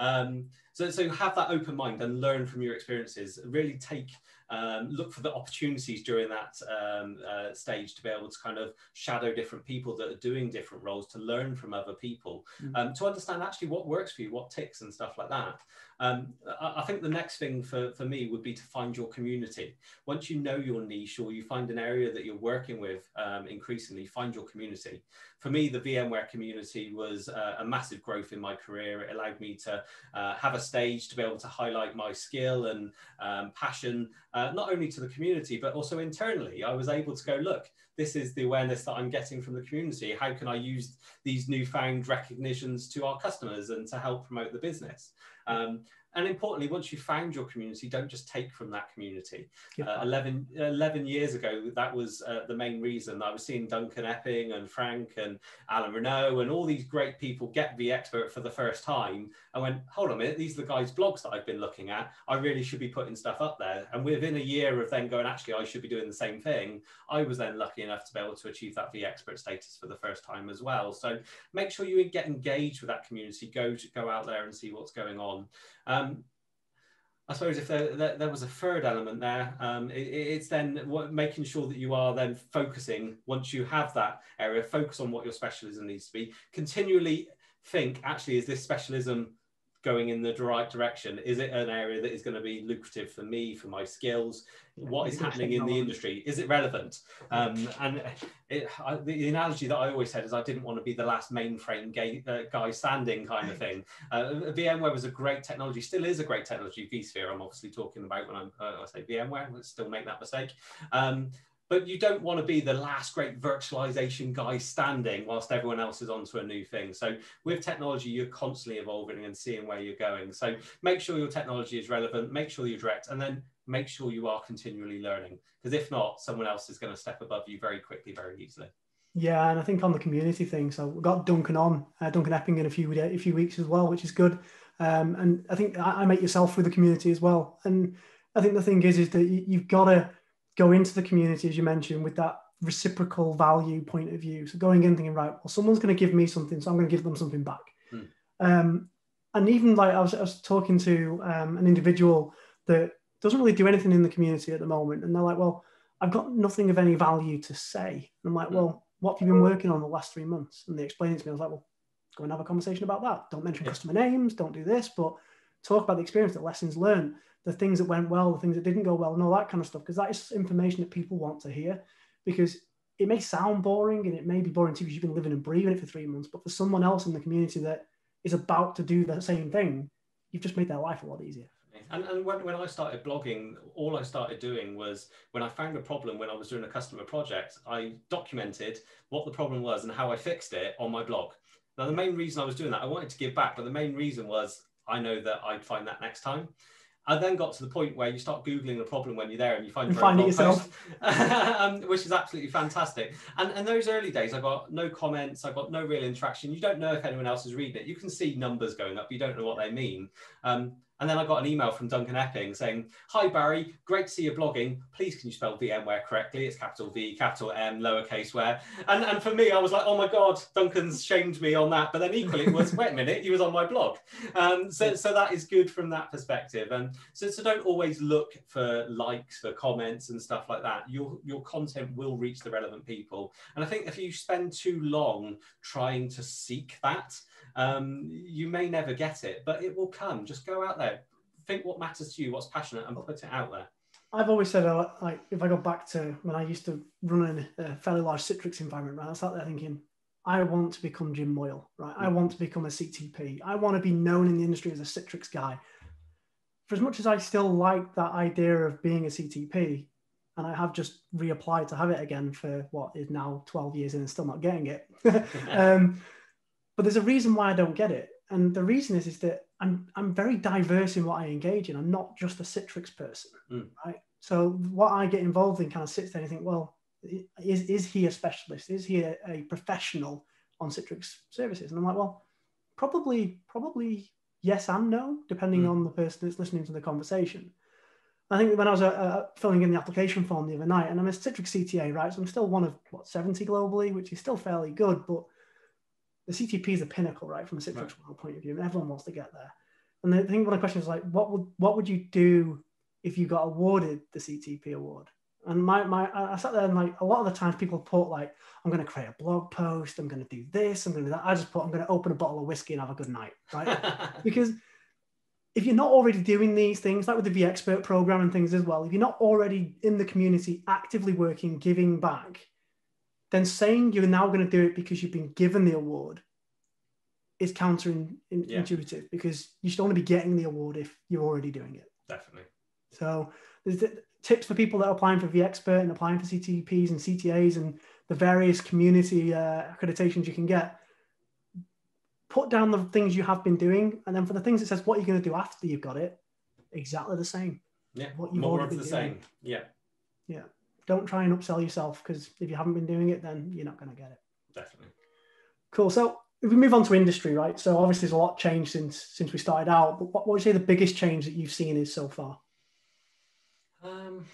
Um, so, so have that open mind and learn from your experiences. Really take, um, look for the opportunities during that um, uh, stage to be able to kind of shadow different people that are doing different roles, to learn from other people, mm-hmm. um, to understand actually what works for you, what ticks and stuff like that. Um, I, I think the next thing for, for me would be to find your community. Once you know your niche, or you find an area that you're working with um, increasingly, find your community. For me, the VMware community was uh, a massive growth in my career. It allowed me to Uh, have a stage to be able to highlight my skill and um, passion, uh, not only to the community, but also internally. I was able to go, look, this is the awareness that I'm getting from the community. How can I use these newfound recognitions to our customers and to help promote the business? Um, and importantly, once you've found your community, don't just take from that community. Yeah. Uh, eleven, eleven years ago, that was uh, the main reason. I was seeing Duncan Epping and Frank and Alan Renouf and all these great people get VExpert for the first time. I went, hold on a minute, these are the guys' blogs that I've been looking at. I really should be putting stuff up there. And within a year of them going, actually, I should be doing the same thing, I was then lucky enough to be able to achieve that VExpert status for the first time as well. So make sure you get engaged with that community. Go, to, go out there and see what's going on. Um, Um, I suppose if there, there, there was a third element there, um, it, it's then what, making sure that you are then focusing. Once you have that area, focus on what your specialism needs to be. Continually think, actually, is this specialism going in the right direction? Is it an area that is going to be lucrative for me, for my skills? What is happening in the industry? Is it relevant? Um, and it, I, the analogy that I always said is I didn't want to be the last mainframe gay, uh, guy standing kind of thing. Uh, VMware was a great technology, still is a great technology. vSphere I'm obviously talking about when I'm, uh, I say VMware, let's still make that mistake. Um, But you don't want to be the last great virtualization guy standing whilst everyone else is onto a new thing. So with technology, you're constantly evolving and seeing where you're going. So make sure your technology is relevant, make sure you're direct, and then make sure you are continually learning. Because if not, someone else is going to step above you very quickly, very easily. Yeah, and I think on the community thing, so we've got Duncan on, uh, Duncan Epping in a few, a few weeks as well, which is good. Um, and I think I, I make yourself through the community as well. And I think the thing is, is that you, you've got to go into the community, as you mentioned, with that reciprocal value point of view. So going in thinking, right, well, someone's going to give me something, so I'm going to give them something back. Mm. Um, and even like I was, I was talking to um, an individual that doesn't really do anything in the community at the moment. And they're like, well, I've got nothing of any value to say. And I'm like, well, what have you been working on the last three months? And they explained it to me. I was like, well, go and have a conversation about that. Don't mention yeah. customer names, don't do this, but talk about the experience, the lessons learned, the things that went well, the things that didn't go well, and all that kind of stuff. Because that is information that people want to hear, because it may sound boring, and it may be boring to you because you've been living and breathing it for three months, but for someone else in the community that is about to do the same thing, you've just made their life a lot easier. And, and when, when I started blogging, all I started doing was, when I found a problem when I was doing a customer project, I documented what the problem was and how I fixed it on my blog. Now, the main reason I was doing that, I wanted to give back, but the main reason was I know that I'd find that next time. I then got to the point where you start Googling the problem when you're there and you find, you find it yourself, um, which is absolutely fantastic. And, and those early days, I got no comments, I got no real interaction. You don't know if anyone else is reading it. You can see numbers going up, you don't know what they mean. Um, and then I got an email from Duncan Epping saying, hi, Barry, great to see you blogging. Please, can you spell VMware correctly? It's capital V, capital M, lowercase where. And, and for me, I was like, oh my God, Duncan's shamed me on that. But then equally, it was, wait a minute, he was on my blog. Um, so, so that is good from that perspective. And so, so don't always look for likes, for comments and stuff like that. Your, your content will reach the relevant people. And I think if you spend too long trying to seek that, um, you may never get it, but it will come. Just go out there. Think what matters to you, what's passionate, and put it out there. I've always said, uh, like, if I go back to when I used to run in a fairly large Citrix environment, right, I sat there thinking, I want to become Jim Moyle, right? I want to become a C T P. I want to be known in the industry as a Citrix guy. For as much as I still like that idea of being a C T P, and I have just reapplied to have it again for what is now twelve years in and still not getting it. um, but there's a reason why I don't get it. And the reason is, is that I'm, I'm very diverse in what I engage in. I'm not just a Citrix person, mm. right? So what I get involved in kind of sits there and I think, well, is, is he a specialist? Is he a, a professional on Citrix services? And I'm like, well, probably, probably yes and no, depending mm. on the person that's listening to the conversation. I think when I was uh, uh, filling in the application form the other night, and I'm a Citrix C T A, right? So I'm still one of, what, seventy globally, which is still fairly good, but the C T P is the pinnacle, right, from a Citrix right. point of view, and everyone wants to get there. And I think one of the questions is like, what would what would you do if you got awarded the C T P award? And my my I sat there and like a lot of the times people put like, I'm going to create a blog post, I'm going to do this, I'm going to do that. I just put, I'm going to open a bottle of whiskey and have a good night, right? Because if you're not already doing these things, like with the VExpert program and things as well, if you're not already in the community, actively working, giving back, then saying you're now going to do it because you've been given the award is counterintuitive, yeah. because you should only be getting the award if you're already doing it. Definitely. So there's the tips for people that are applying for VExpert and applying for C T Ps and C T As and the various community uh, accreditations you can get. Put down the things you have been doing. And then for the things that says, what are you going to do after you've got it? Exactly the same. Yeah. What you've More already of the doing. Same. Yeah. Yeah. Don't try and upsell yourself, because if you haven't been doing it, then you're not going to get it. Definitely. Cool. So if we move on to industry, right? So obviously there's a lot changed since since we started out. But what, what would you say the biggest change that you've seen is so far? Um,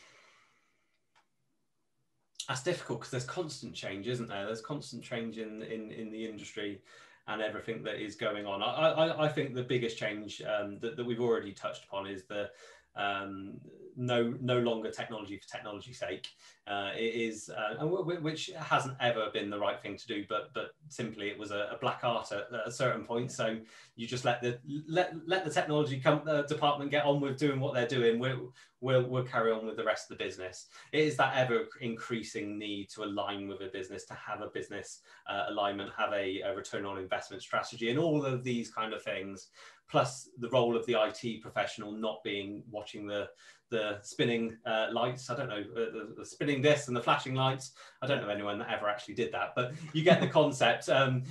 that's difficult because there's constant change, isn't there? There's constant change in in, in the industry and everything that is going on. I, I, I think the biggest change um, that, that we've already touched upon is the Um, no, no longer technology for technology's sake. Uh, it is, uh, which hasn't ever been the right thing to do, but but simply it was a, a black art at, at a certain point. So you just let the let let the technology come, the department get on with doing what they're doing. We'll we'll we'll carry on with the rest of the business. It is that ever increasing need to align with a business, to have a business uh, alignment, have a, a return on investment strategy, and all of these kind of things. Plus the role of the I T professional not being watching the the spinning uh, lights, I don't know, the, the spinning discs and the flashing lights. I don't know anyone that ever actually did that, but you get the concept. Um,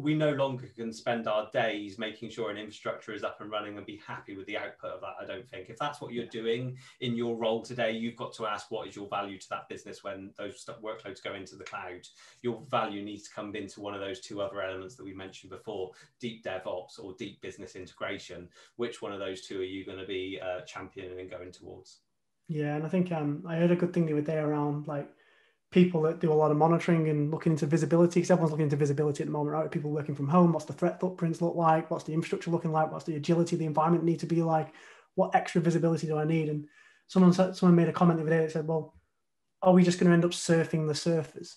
we no longer can spend our days making sure an infrastructure is up and running and be happy with the output of that, I don't think. If that's what you're doing in your role today, you've got to ask what is your value to that business when those workloads go into the cloud. Your value needs to come into one of those two other elements that we mentioned before, deep DevOps or deep business integration. Which one of those two are you going to be uh, championing and going to? Towards. Yeah, and I think um, I heard a good thing the other day around like people that do a lot of monitoring and looking into visibility, because everyone's looking into visibility at the moment, right? People working from home, what's the threat footprints look like? What's the infrastructure looking like? What's the agility of the environment need to be like? What extra visibility do I need? And someone someone made a comment the other day that said, well, are we just going to end up surfing the surfers?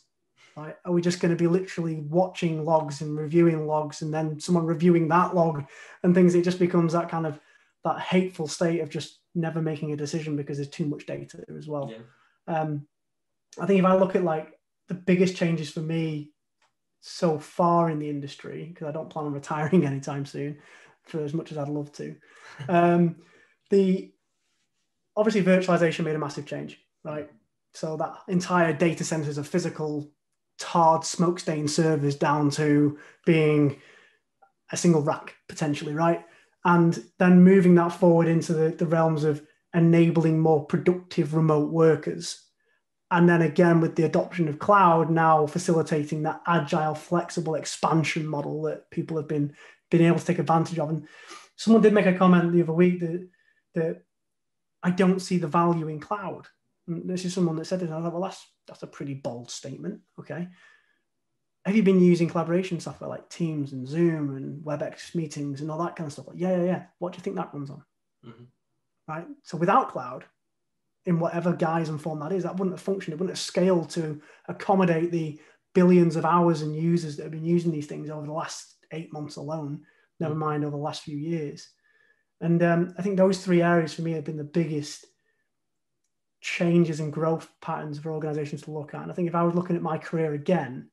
Like, are we just going to be literally watching logs and reviewing logs and then someone reviewing that log and things? It just becomes that kind of that hateful state of just never making a decision because there's too much data as well. Yeah. Um, I think if I look at like the biggest changes for me so far in the industry, because I don't plan on retiring anytime soon for as much as I'd love to. Um, the obviously virtualization made a massive change, right? So that entire data centers of physical tarred smoke-stained servers down to being a single rack potentially, right? And then moving that forward into the, the realms of enabling more productive remote workers. And then again, with the adoption of cloud, now facilitating that agile, flexible expansion model that people have been, been able to take advantage of. And someone did make a comment the other week that, that I don't see the value in cloud. And this is someone that said it, and I thought, well, that's, that's a pretty bold statement, okay? Have you been using collaboration software like Teams and Zoom and WebEx meetings and all that kind of stuff? Like, yeah, yeah, yeah. What do you think that runs on? Mm-hmm. Right? So without cloud, in whatever guise and form that is, that wouldn't have functioned. It wouldn't have scaled to accommodate the billions of hours and users that have been using these things over the last eight months alone, never mm-hmm. mind over the last few years. And um, I think those three areas for me have been the biggest changes and growth patterns for organizations to look at. And I think if I was looking at my career again,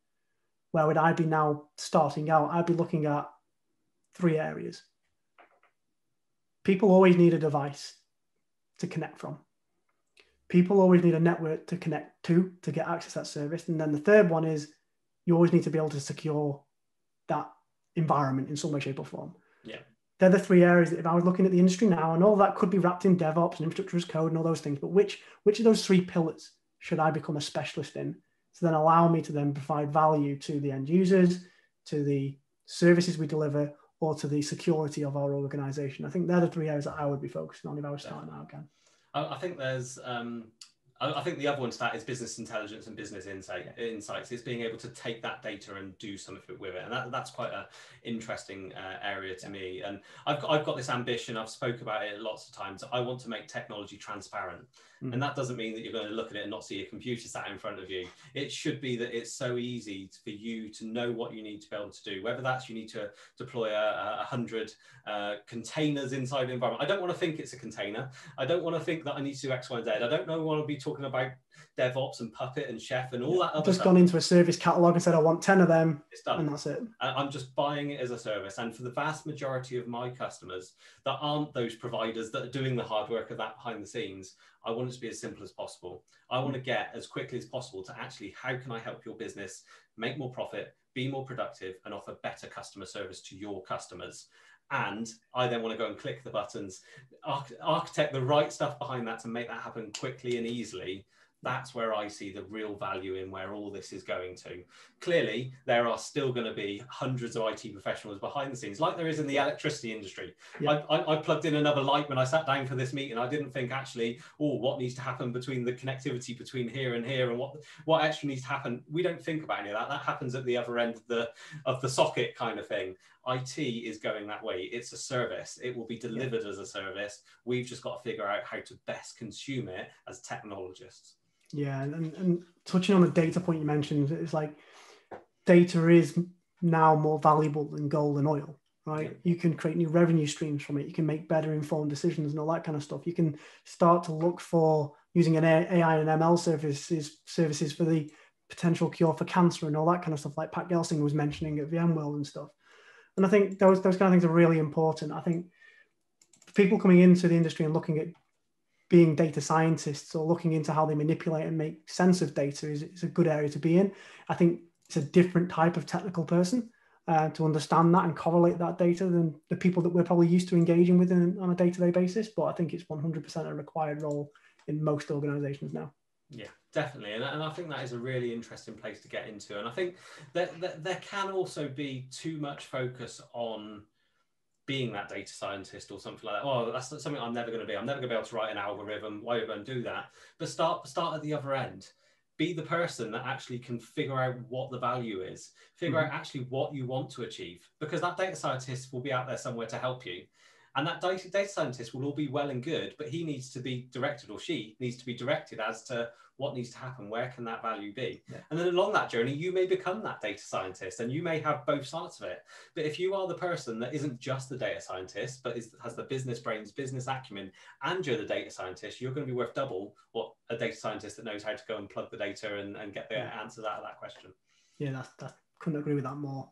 where would I be now starting out? I'd be looking at three areas. People always need a device to connect from. People always need a network to connect to, to get access to that service. And then the third one is you always need to be able to secure that environment in some way, shape or form. Yeah. They're the three areas that if I was looking at the industry now, and all that could be wrapped in DevOps and infrastructure as code and all those things, but which, which of those three pillars should I become a specialist in to then allow me to then provide value to the end users, to the services we deliver, or to the security of our organization? I think they're the three areas that I would be focusing on if I was starting out again. I think there's, um, I think the other one to that is business intelligence and business insight, yeah. insights. It's being able to take that data and do something with it. And that, that's quite an interesting uh, area to yeah. me. And I've got, I've got this ambition, I've spoke about it lots of times. I want to make technology transparent. Mm. And that doesn't mean that you're going to look at it and not see a computer sat in front of you. It should be that it's so easy for you to know what you need to be able to do, whether that's you need to deploy a, a hundred uh, containers inside the environment. I don't want to think it's a container. I don't want to think that I need to do X, Y, Z. I don't know, want to be talking about DevOps and Puppet and Chef and all yeah, that other just stuff. Gone into a service catalog and said I want ten of them. It's done. And that's it. I'm just buying it as a service. And for the vast majority of my customers that aren't those providers that are doing the hard work of that behind the scenes, I want it to be as simple as possible. I want to get as quickly as possible to actually, how can I help your business make more profit, be more productive, and offer better customer service to your customers? And I then want to go and click the buttons, arch architect the right stuff behind that to make that happen quickly and easily. That's where I see the real value in where all this is going to. Clearly, there are still going to be hundreds of I T professionals behind the scenes, like there is in the electricity industry. Yeah. I, I, I plugged in another light when I sat down for this meeting. I didn't think actually, oh, what needs to happen between the connectivity between here and here, and what what actually needs to happen. We don't think about any of that. That happens at the other end of the of the socket kind of thing. I T is going that way. It's a service. It will be delivered yeah. as a service. We've just got to figure out how to best consume it as technologists. Yeah, and, and touching on the data point you mentioned, it's like data is now more valuable than gold and oil, right? Yeah. You can create new revenue streams from it. You can make better informed decisions and all that kind of stuff. You can start to look for using an A I and M L services services for the potential cure for cancer and all that kind of stuff, like Pat Gelsinger was mentioning at VMworld and stuff. And I think those, those kind of things are really important. I think people coming into the industry and looking at being data scientists or looking into how they manipulate and make sense of data is, is a good area to be in. I think it's a different type of technical person uh, to understand that and correlate that data than the people that we're probably used to engaging with in, on a day-to-day basis. But I think it's one hundred percent a required role in most organizations now. Yeah, definitely. And, and I think that is a really interesting place to get into. And I think that, that there can also be too much focus on being that data scientist or something like that. Oh, that's something I'm never going to be. I'm never going to be able to write an algorithm. Why would I do that? But start, start at the other end. Be the person that actually can figure out what the value is. Figure mm-hmm. out actually what you want to achieve, because that data scientist will be out there somewhere to help you. And that data, data scientist will all be well and good, but he needs to be directed, or she needs to be directed as to what needs to happen, where can that value be? Yeah. And then along that journey, you may become that data scientist and you may have both sides of it. But if you are the person that isn't just the data scientist, but is, has the business brains, business acumen, and you're the data scientist, you're going to be worth double what a data scientist that knows how to go and plug the data and, and get the yeah. answer out of that question. Yeah, that's, that, couldn't agree with that more.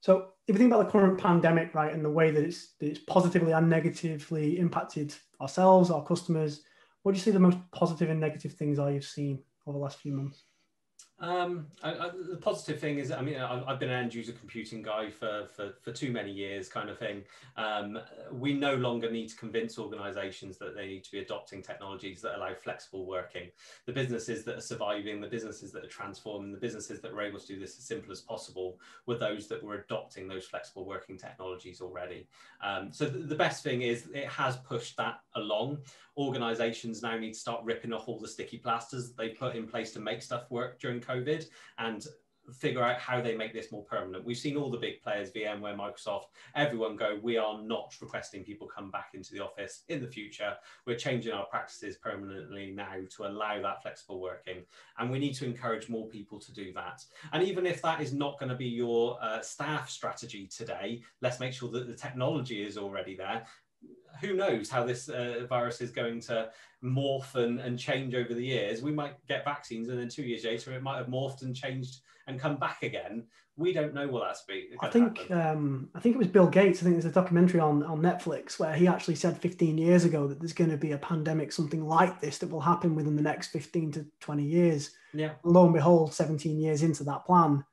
So if you think about the current pandemic, right, and the way that it's, that it's positively and negatively impacted ourselves, our customers, what do you see the most positive and negative things are you've seen over the last few months? Um, I, I, the positive thing is, I mean, I, I've been an end user computing guy for, for, for too many years kind of thing. Um, we no longer need to convince organizations that they need to be adopting technologies that allow flexible working. The businesses that are surviving, the businesses that are transforming, the businesses that were able to do this as simple as possible were those that were adopting those flexible working technologies already. Um, so th the best thing is it has pushed that along. Organizations now need to start ripping off all the sticky plasters that they put in place to make stuff work during COVID and figure out how they make this more permanent. We've seen all the big players, VMware, Microsoft, everyone go, we are not requesting people come back into the office in the future. We're changing our practices permanently now to allow that flexible working. And we need to encourage more people to do that. And even if that is not going to be your uh, staff strategy today, let's make sure that the technology is already there. Who knows how this uh, virus is going to morph and, and change over the years. We might get vaccines and then two years later it might have morphed and changed and come back again. We don't know what that's going to happen. I think um, I think it was Bill Gates. I think there's a documentary on, on Netflix where he actually said fifteen years ago that there's going to be a pandemic, something like this, that will happen within the next fifteen to twenty years. Yeah. Lo and behold, seventeen years into that plan,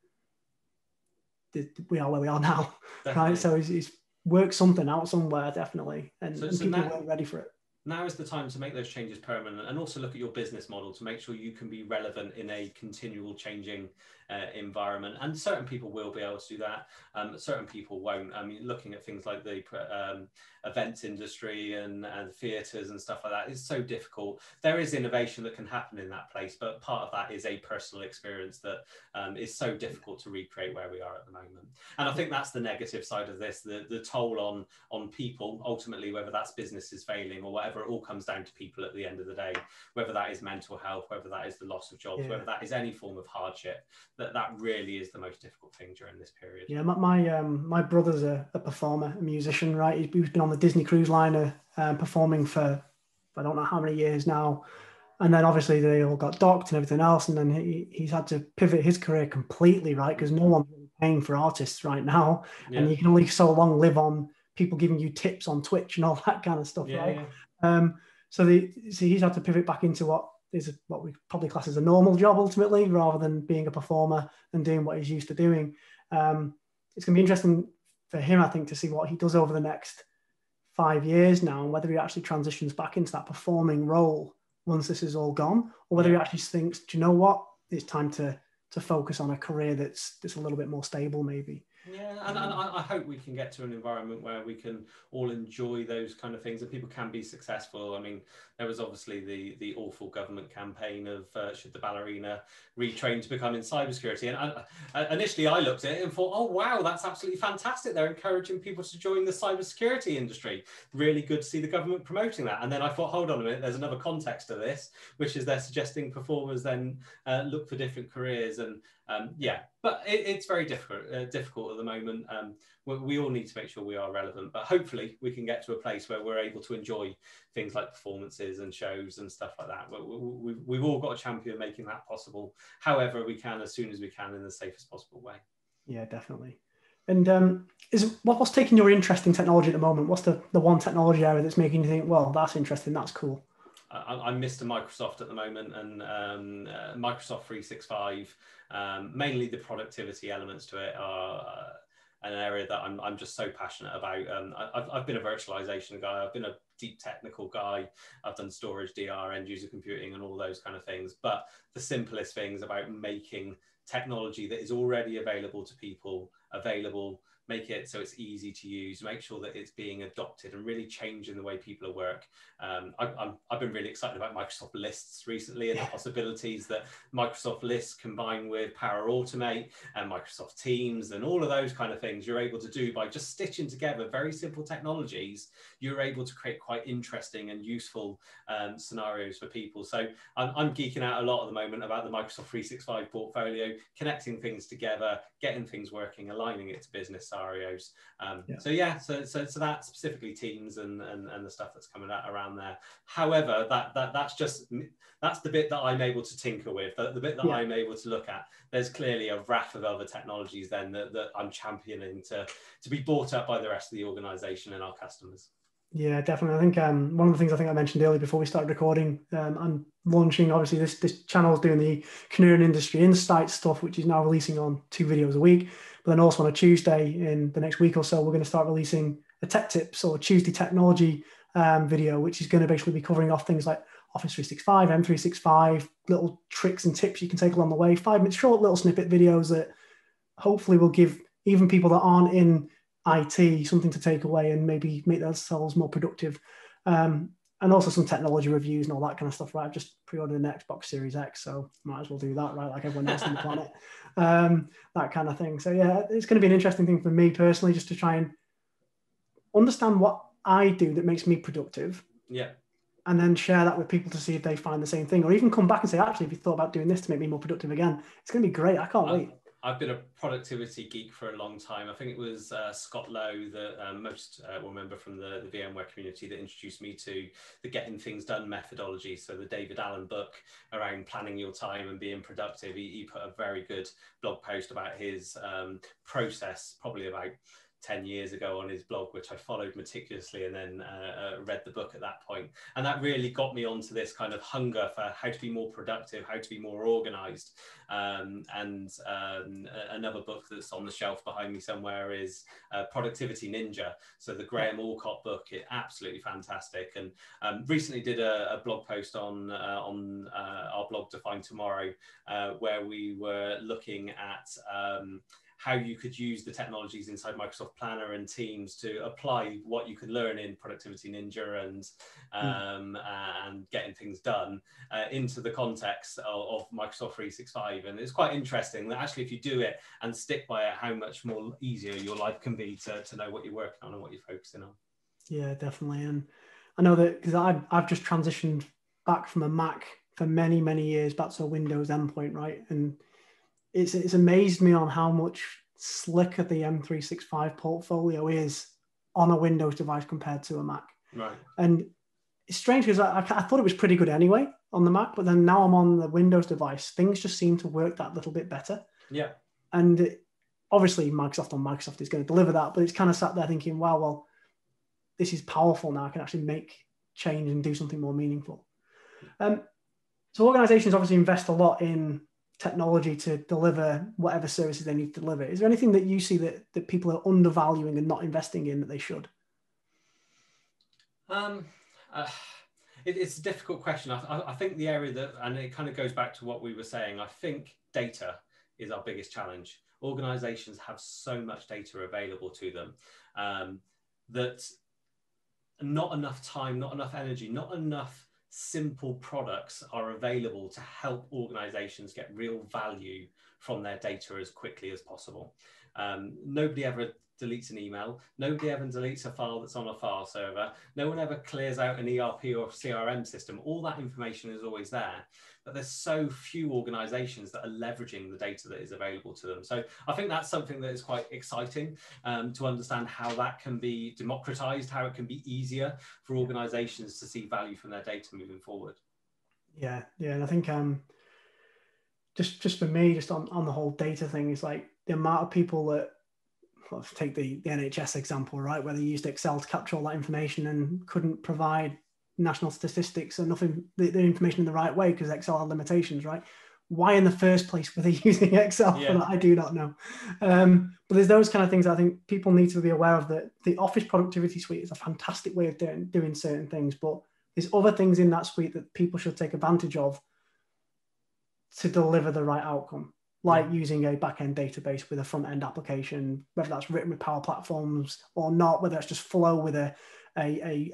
we are where we are now. Definitely. Right? So it's, it's work something out somewhere, definitely, and, so, and so people now, weren't ready for it. Now is the time to make those changes permanent, and also look at your business model to make sure you can be relevant in a continual changing uh, environment. And certain people will be able to do that, um, certain people won't. I mean, looking at things like the um, events industry and, and theatres and stuff like that is so difficult. There is innovation that can happen in that place, but part of that is a personal experience that um, is so difficult to recreate where we are at the moment. And I think that's the negative side of this, the, the toll on, on people, ultimately, whether that's businesses failing or whatever. It all comes down to people at the end of the day, whether that is mental health, whether that is the loss of jobs, yeah. whether that is any form of hardship, that that really is the most difficult thing during this period. Yeah, my my, um, my brother's a, a performer, a musician, right? He's been on the Disney cruise liner uh, performing for I don't know how many years now. And then obviously they all got docked and everything else. And then he, he's had to pivot his career completely, right? Because no one's really paying for artists right now. Yeah. And you can only so long live on people giving you tips on Twitch and all that kind of stuff, yeah, right? Yeah. Um, so, the, so he's had to pivot back into what is what we probably class as a normal job ultimately, rather than being a performer and doing what he's used to doing. Um, it's going to be interesting for him, I think, to see what he does over the next five years now, and whether he actually transitions back into that performing role once this is all gone, or whether he actually thinks, do you know what, it's time to to focus on a career that's that's a little bit more stable, maybe. Yeah, and, and I hope we can get to an environment where we can all enjoy those kind of things and people can be successful. I mean, there was obviously the the awful government campaign of uh, should the ballerina retrain to become in cybersecurity? And I, I, initially I looked at it and thought, oh, wow, that's absolutely fantastic. They're encouraging people to join the cybersecurity industry. Really good to see the government promoting that. And then I thought, hold on a minute, there's another context to this, which is they're suggesting performers then uh, look for different careers. And um, yeah, but it, it's very difficult, uh, difficult at the moment. Um, we, we all need to make sure we are relevant, but hopefully we can get to a place where we're able to enjoy things like performances and shows and stuff like that. We, we, we've all got a champion making that possible, however we can, as soon as we can, in the safest possible way. Yeah, definitely. And um, is what, what's taking your interest in technology at the moment? What's the, the one technology area that's making you think, well, that's interesting, that's cool? I'm Mister Microsoft at the moment, and um, uh, Microsoft three sixty-five, um, mainly the productivity elements to it are uh, an area that I'm, I'm just so passionate about. Um, I've, I've been a virtualization guy, I've been a deep technical guy, I've done storage, D R, end user computing and all those kind of things, but the simplest things about making technology that is already available to people available make it so it's easy to use, make sure that it's being adopted and really changing the way people work. Um, I, I'm, I've been really excited about Microsoft Lists recently and yeah. the possibilities that Microsoft Lists combined with Power Automate and Microsoft Teams and all of those kind of things you're able to do by just stitching together very simple technologies. You're able to create quite interesting and useful um, scenarios for people. So I'm, I'm geeking out a lot at the moment about the Microsoft three sixty-five portfolio, connecting things together, getting things working, aligning it to business scenarios. Um, yeah. So yeah, so, so so that's specifically Teams and, and and the stuff that's coming out around there. However, that that that's just that's the bit that I'm able to tinker with, the, the bit that yeah. I'm able to look at. There's clearly a raft of other technologies then that, that I'm championing to to be bought up by the rest of the organisation and our customers. Yeah, definitely. I think um, one of the things I think I mentioned earlier before we started recording, um, I'm launching, obviously this, this channel is doing the Canadian Industry Insight stuff, which is now releasing on two videos a week. But then also on a Tuesday in the next week or so, we're going to start releasing a tech tips or Tuesday technology um, video, which is going to basically be covering off things like Office three sixty-five, M three sixty-five, little tricks and tips you can take along the way, five minute short little snippet videos that hopefully will give even people that aren't in I T something to take away and maybe make themselves more productive, um, and also some technology reviews and all that kind of stuff. Right, I've just pre-ordered an Xbox Series X, so might as well do that, right? Like everyone else on the planet, um, that kind of thing. So yeah, it's going to be an interesting thing for me personally, just to try and understand what I do that makes me productive. Yeah, and then share that with people to see if they find the same thing, or even come back and say, actually, if you thought about doing this to make me more productive again, it's going to be great. I can't um, wait. I've been a productivity geek for a long time. I think it was uh, Scott Lowe that um, most uh, will remember from the, the VMware community that introduced me to the Getting Things Done methodology. So the David Allen book around planning your time and being productive. He, he put a very good blog post about his um, process, probably about ten years ago on his blog, which I followed meticulously and then uh, uh, read the book at that point. And that really got me onto this kind of hunger for how to be more productive, how to be more organized. Um, and um, another book that's on the shelf behind me somewhere is uh, Productivity Ninja. So the Graham Allcott book, it, absolutely fantastic. And um, recently did a, a blog post on, uh, on uh, our blog Define Tomorrow, uh, where we were looking at um, how you could use the technologies inside Microsoft Planner and Teams to apply what you can learn in Productivity Ninja and um, mm. and Getting Things Done uh, into the context of, of Microsoft three sixty-five. And it's quite interesting that actually, if you do it and stick by it, how much more easier your life can be to, to know what you're working on and what you're focusing on. Yeah, definitely. And I know that because I've, I've just transitioned back from a Mac for many, many years back to a Windows endpoint, right? And It's, it's amazed me on how much slicker the M three sixty-five portfolio is on a Windows device compared to a Mac. Right. And it's strange because I, I thought it was pretty good anyway on the Mac, but then now I'm on the Windows device, things just seem to work that little bit better. Yeah. And it, obviously Microsoft on Microsoft is going to deliver that, but it's kind of sat there thinking, wow, well, this is powerful now. I can actually make change and do something more meaningful. Um, so organizations obviously invest a lot in technology to deliver whatever services they need to deliver. Is there anything that you see that, that people are undervaluing and not investing in that they should? Um, uh, it, it's a difficult question. I, I think the area that, and it kind of goes back to what we were saying, I think data is our biggest challenge. Organizations have so much data available to them um, that not enough time, not enough energy, not enough simple products are available to help organizations get real value from their data as quickly as possible. Um, nobody ever deletes an email. Nobody ever deletes a file that's on a file server. No one ever clears out an E R P or C R M system. All that information is always there, but there's so few organizations that are leveraging the data that is available to them. So I think that's something that is quite exciting um, to understand how that can be democratized, how it can be easier for organizations to see value from their data moving forward. Yeah, yeah, and I think um, just, just for me, just on, on the whole data thing, is like the amount of people that, well, take the, the N H S example, right, where they used Excel to capture all that information and couldn't provide national statistics and nothing, the, the information in the right way because Excel had limitations, right? Why in the first place were they using Excel? Yeah. For that? I do not know. Um, but there's those kind of things I think people need to be aware of, that the Office Productivity Suite is a fantastic way of doing, doing certain things, but there's other things in that suite that people should take advantage of to deliver the right outcome. like using a back-end database with a front-end application, whether that's written with Power Platforms or not, whether it's just Flow with a a, a,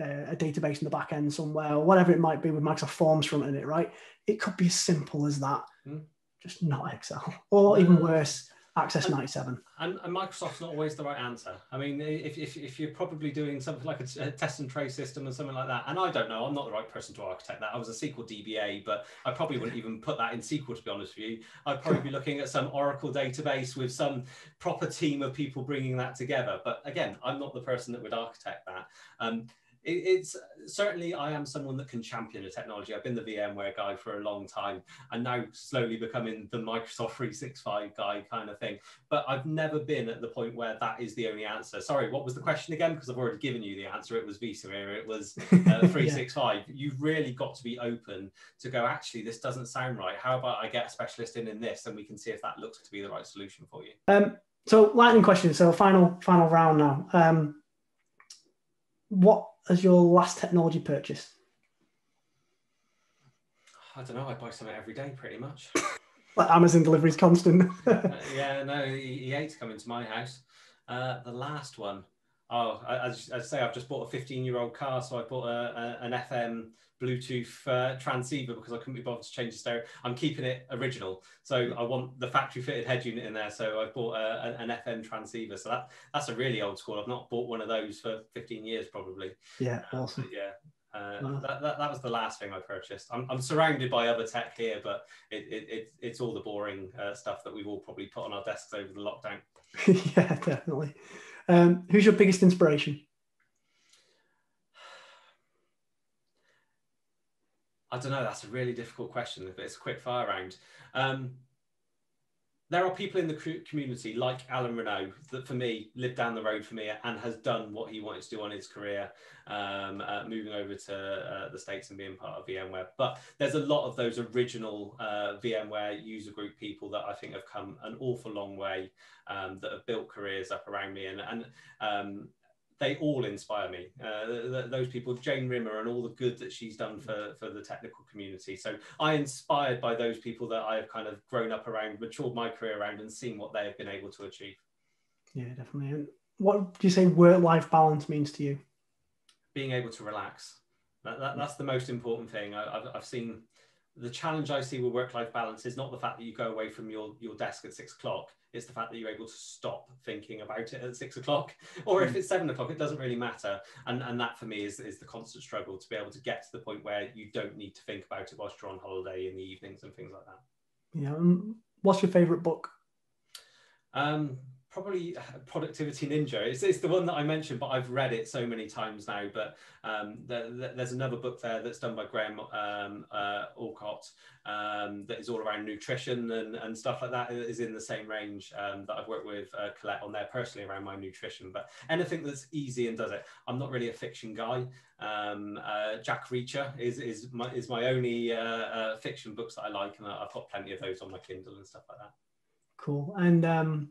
a, a database in the back-end somewhere, or whatever it might be with Microsoft Forms front-end it, right? It could be as simple as that, mm. just not Excel. Or even worse, Access and, ninety-seven. And, and Microsoft's not always the right answer. I mean, if, if, if you're probably doing something like a, a test and trace system or something like that, and I don't know, I'm not the right person to architect that. I was a S Q L D B A, but I probably wouldn't even put that in S Q L, to be honest with you. I'd probably be looking at some Oracle database with some proper team of people bringing that together. But again, I'm not the person that would architect that. Um, It's certainly, I am someone that can champion a technology. I've been the VMware guy for a long time and now slowly becoming the Microsoft three sixty-five guy kind of thing. But I've never been at the point where that is the only answer. Sorry, what was the question again? Because I've already given you the answer. It was VSphere, it was uh, three sixty-five. Yeah. You've really got to be open to go, actually, this doesn't sound right. How about I get a specialist in in this and we can see if that looks to be the right solution for you. Um, so lightning question. So final, final round now. Um, what as your last technology purchase? I don't know, I buy something every day pretty much. Like Amazon delivery is constant. uh, yeah, no, he hates coming to my house. Uh, the last one, oh, as I, I say, I've just bought a fifteen-year-old car, so I bought a, a, an F M Bluetooth uh, transceiver because I couldn't be bothered to change the stereo. I'm keeping it original, so I want the factory-fitted head unit in there, so I bought a, an F M transceiver. So that that's a really old school. I've not bought one of those for fifteen years probably. Yeah, awesome. Um, yeah. Uh, wow. that, that, that was the last thing I purchased. I'm, I'm surrounded by other tech here, but it, it, it, it's all the boring uh, stuff that we've all probably put on our desks over the lockdown. Yeah, definitely. Um, who's your biggest inspiration? I don't know, that's a really difficult question, but it's a quick fire round. Um, there are people in the community like Alan Renouf that for me lived down the road for me and has done what he wanted to do on his career, um, uh, moving over to uh, the States and being part of VMware. But there's a lot of those original uh, VMware user group people that I think have come an awful long way, um, that have built careers up around me, and, and um, they all inspire me. Uh, th th those people, Jane Rimmer and all the good that she's done for, for the technical community. So I am inspired by those people that I have kind of grown up around, matured my career around and seen what they have been able to achieve. Yeah, definitely. And what do you say work-life balance means to you? Being able to relax. That, that, that's the most important thing. I, I've, I've seen, the challenge I see with work-life balance is not the fact that you go away from your, your desk at six o'clock, it's the fact that you're able to stop thinking about it at six o'clock, or if it's seven o'clock, it doesn't really matter. And, and that for me is, is the constant struggle to be able to get to the point where you don't need to think about it whilst you're on holiday in the evenings and things like that. Yeah. What's your favourite book? Um, Probably Productivity Ninja. It's, it's the one that I mentioned, but I've read it so many times now. But um, the, the, there's another book there that's done by Graham um, uh, Allcott um, that is all around nutrition and, and stuff like that. It is in the same range um, that I've worked with uh, Colette on there personally around my nutrition. But anything that's easy and does it. I'm not really a fiction guy. Um, uh, Jack Reacher is is my, is my only uh, uh, fiction books that I like, and I've got plenty of those on my Kindle and stuff like that. Cool. And um...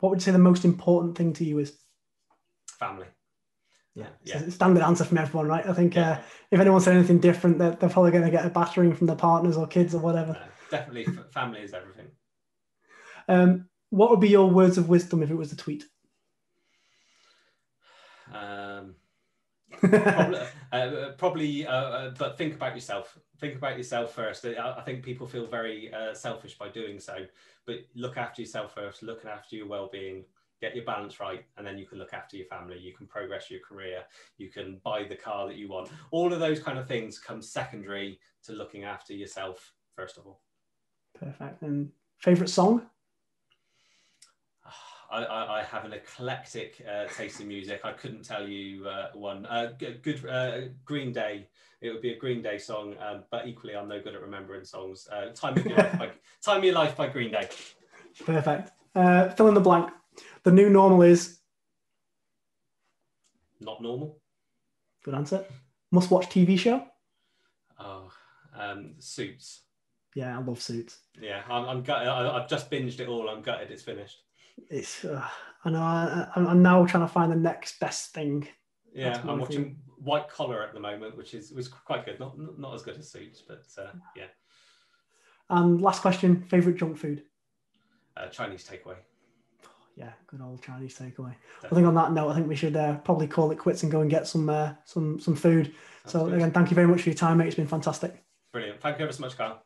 what would you say the most important thing to you is? Family. Yeah, yeah. It's a standard answer from everyone, right? I think yeah. uh, if anyone said anything different, they're, they're probably going to get a battering from their partners or kids or whatever. No, definitely, family is everything. Um, what would be your words of wisdom if it was a tweet? Um, probably, uh, probably uh, uh, but think about yourself. Think about yourself first. I think people feel very uh, selfish by doing so, but look after yourself first, look after your well-being, get your balance right, and then you can look after your family, you can progress your career, you can buy the car that you want. All of those kind of things come secondary to looking after yourself, first of all. Perfect. And favourite song? I, I, I have an eclectic uh, taste in music. I couldn't tell you uh, one. Uh, good uh, Green Day. It would be a Green Day song, um, but equally, I'm no good at remembering songs. Uh, Time of Your Life by, Time of Your Life by Green Day. Perfect. Uh, fill in the blank. The new normal is? Not normal. Good answer. Must watch T V show? Oh, um, Suits. Yeah, I love Suits. Yeah, I'm, I'm gutted. I, I've just binged it all. I'm gutted it's finished. It's uh, I know I, I'm now trying to find the next best thing. Yeah, I'm watching thing. White Collar at the moment, which is was quite good. Not not as good as Suits, but uh, yeah. And um, last question: favorite junk food? uh, Chinese takeaway. Yeah, good old Chinese takeaway. Definitely. I think on that note, I think we should uh, probably call it quits and go and get some uh, some some food. Sounds so good. Again, thank you very much for your time, mate. It's been fantastic. Brilliant. Thank you ever so much, Carl.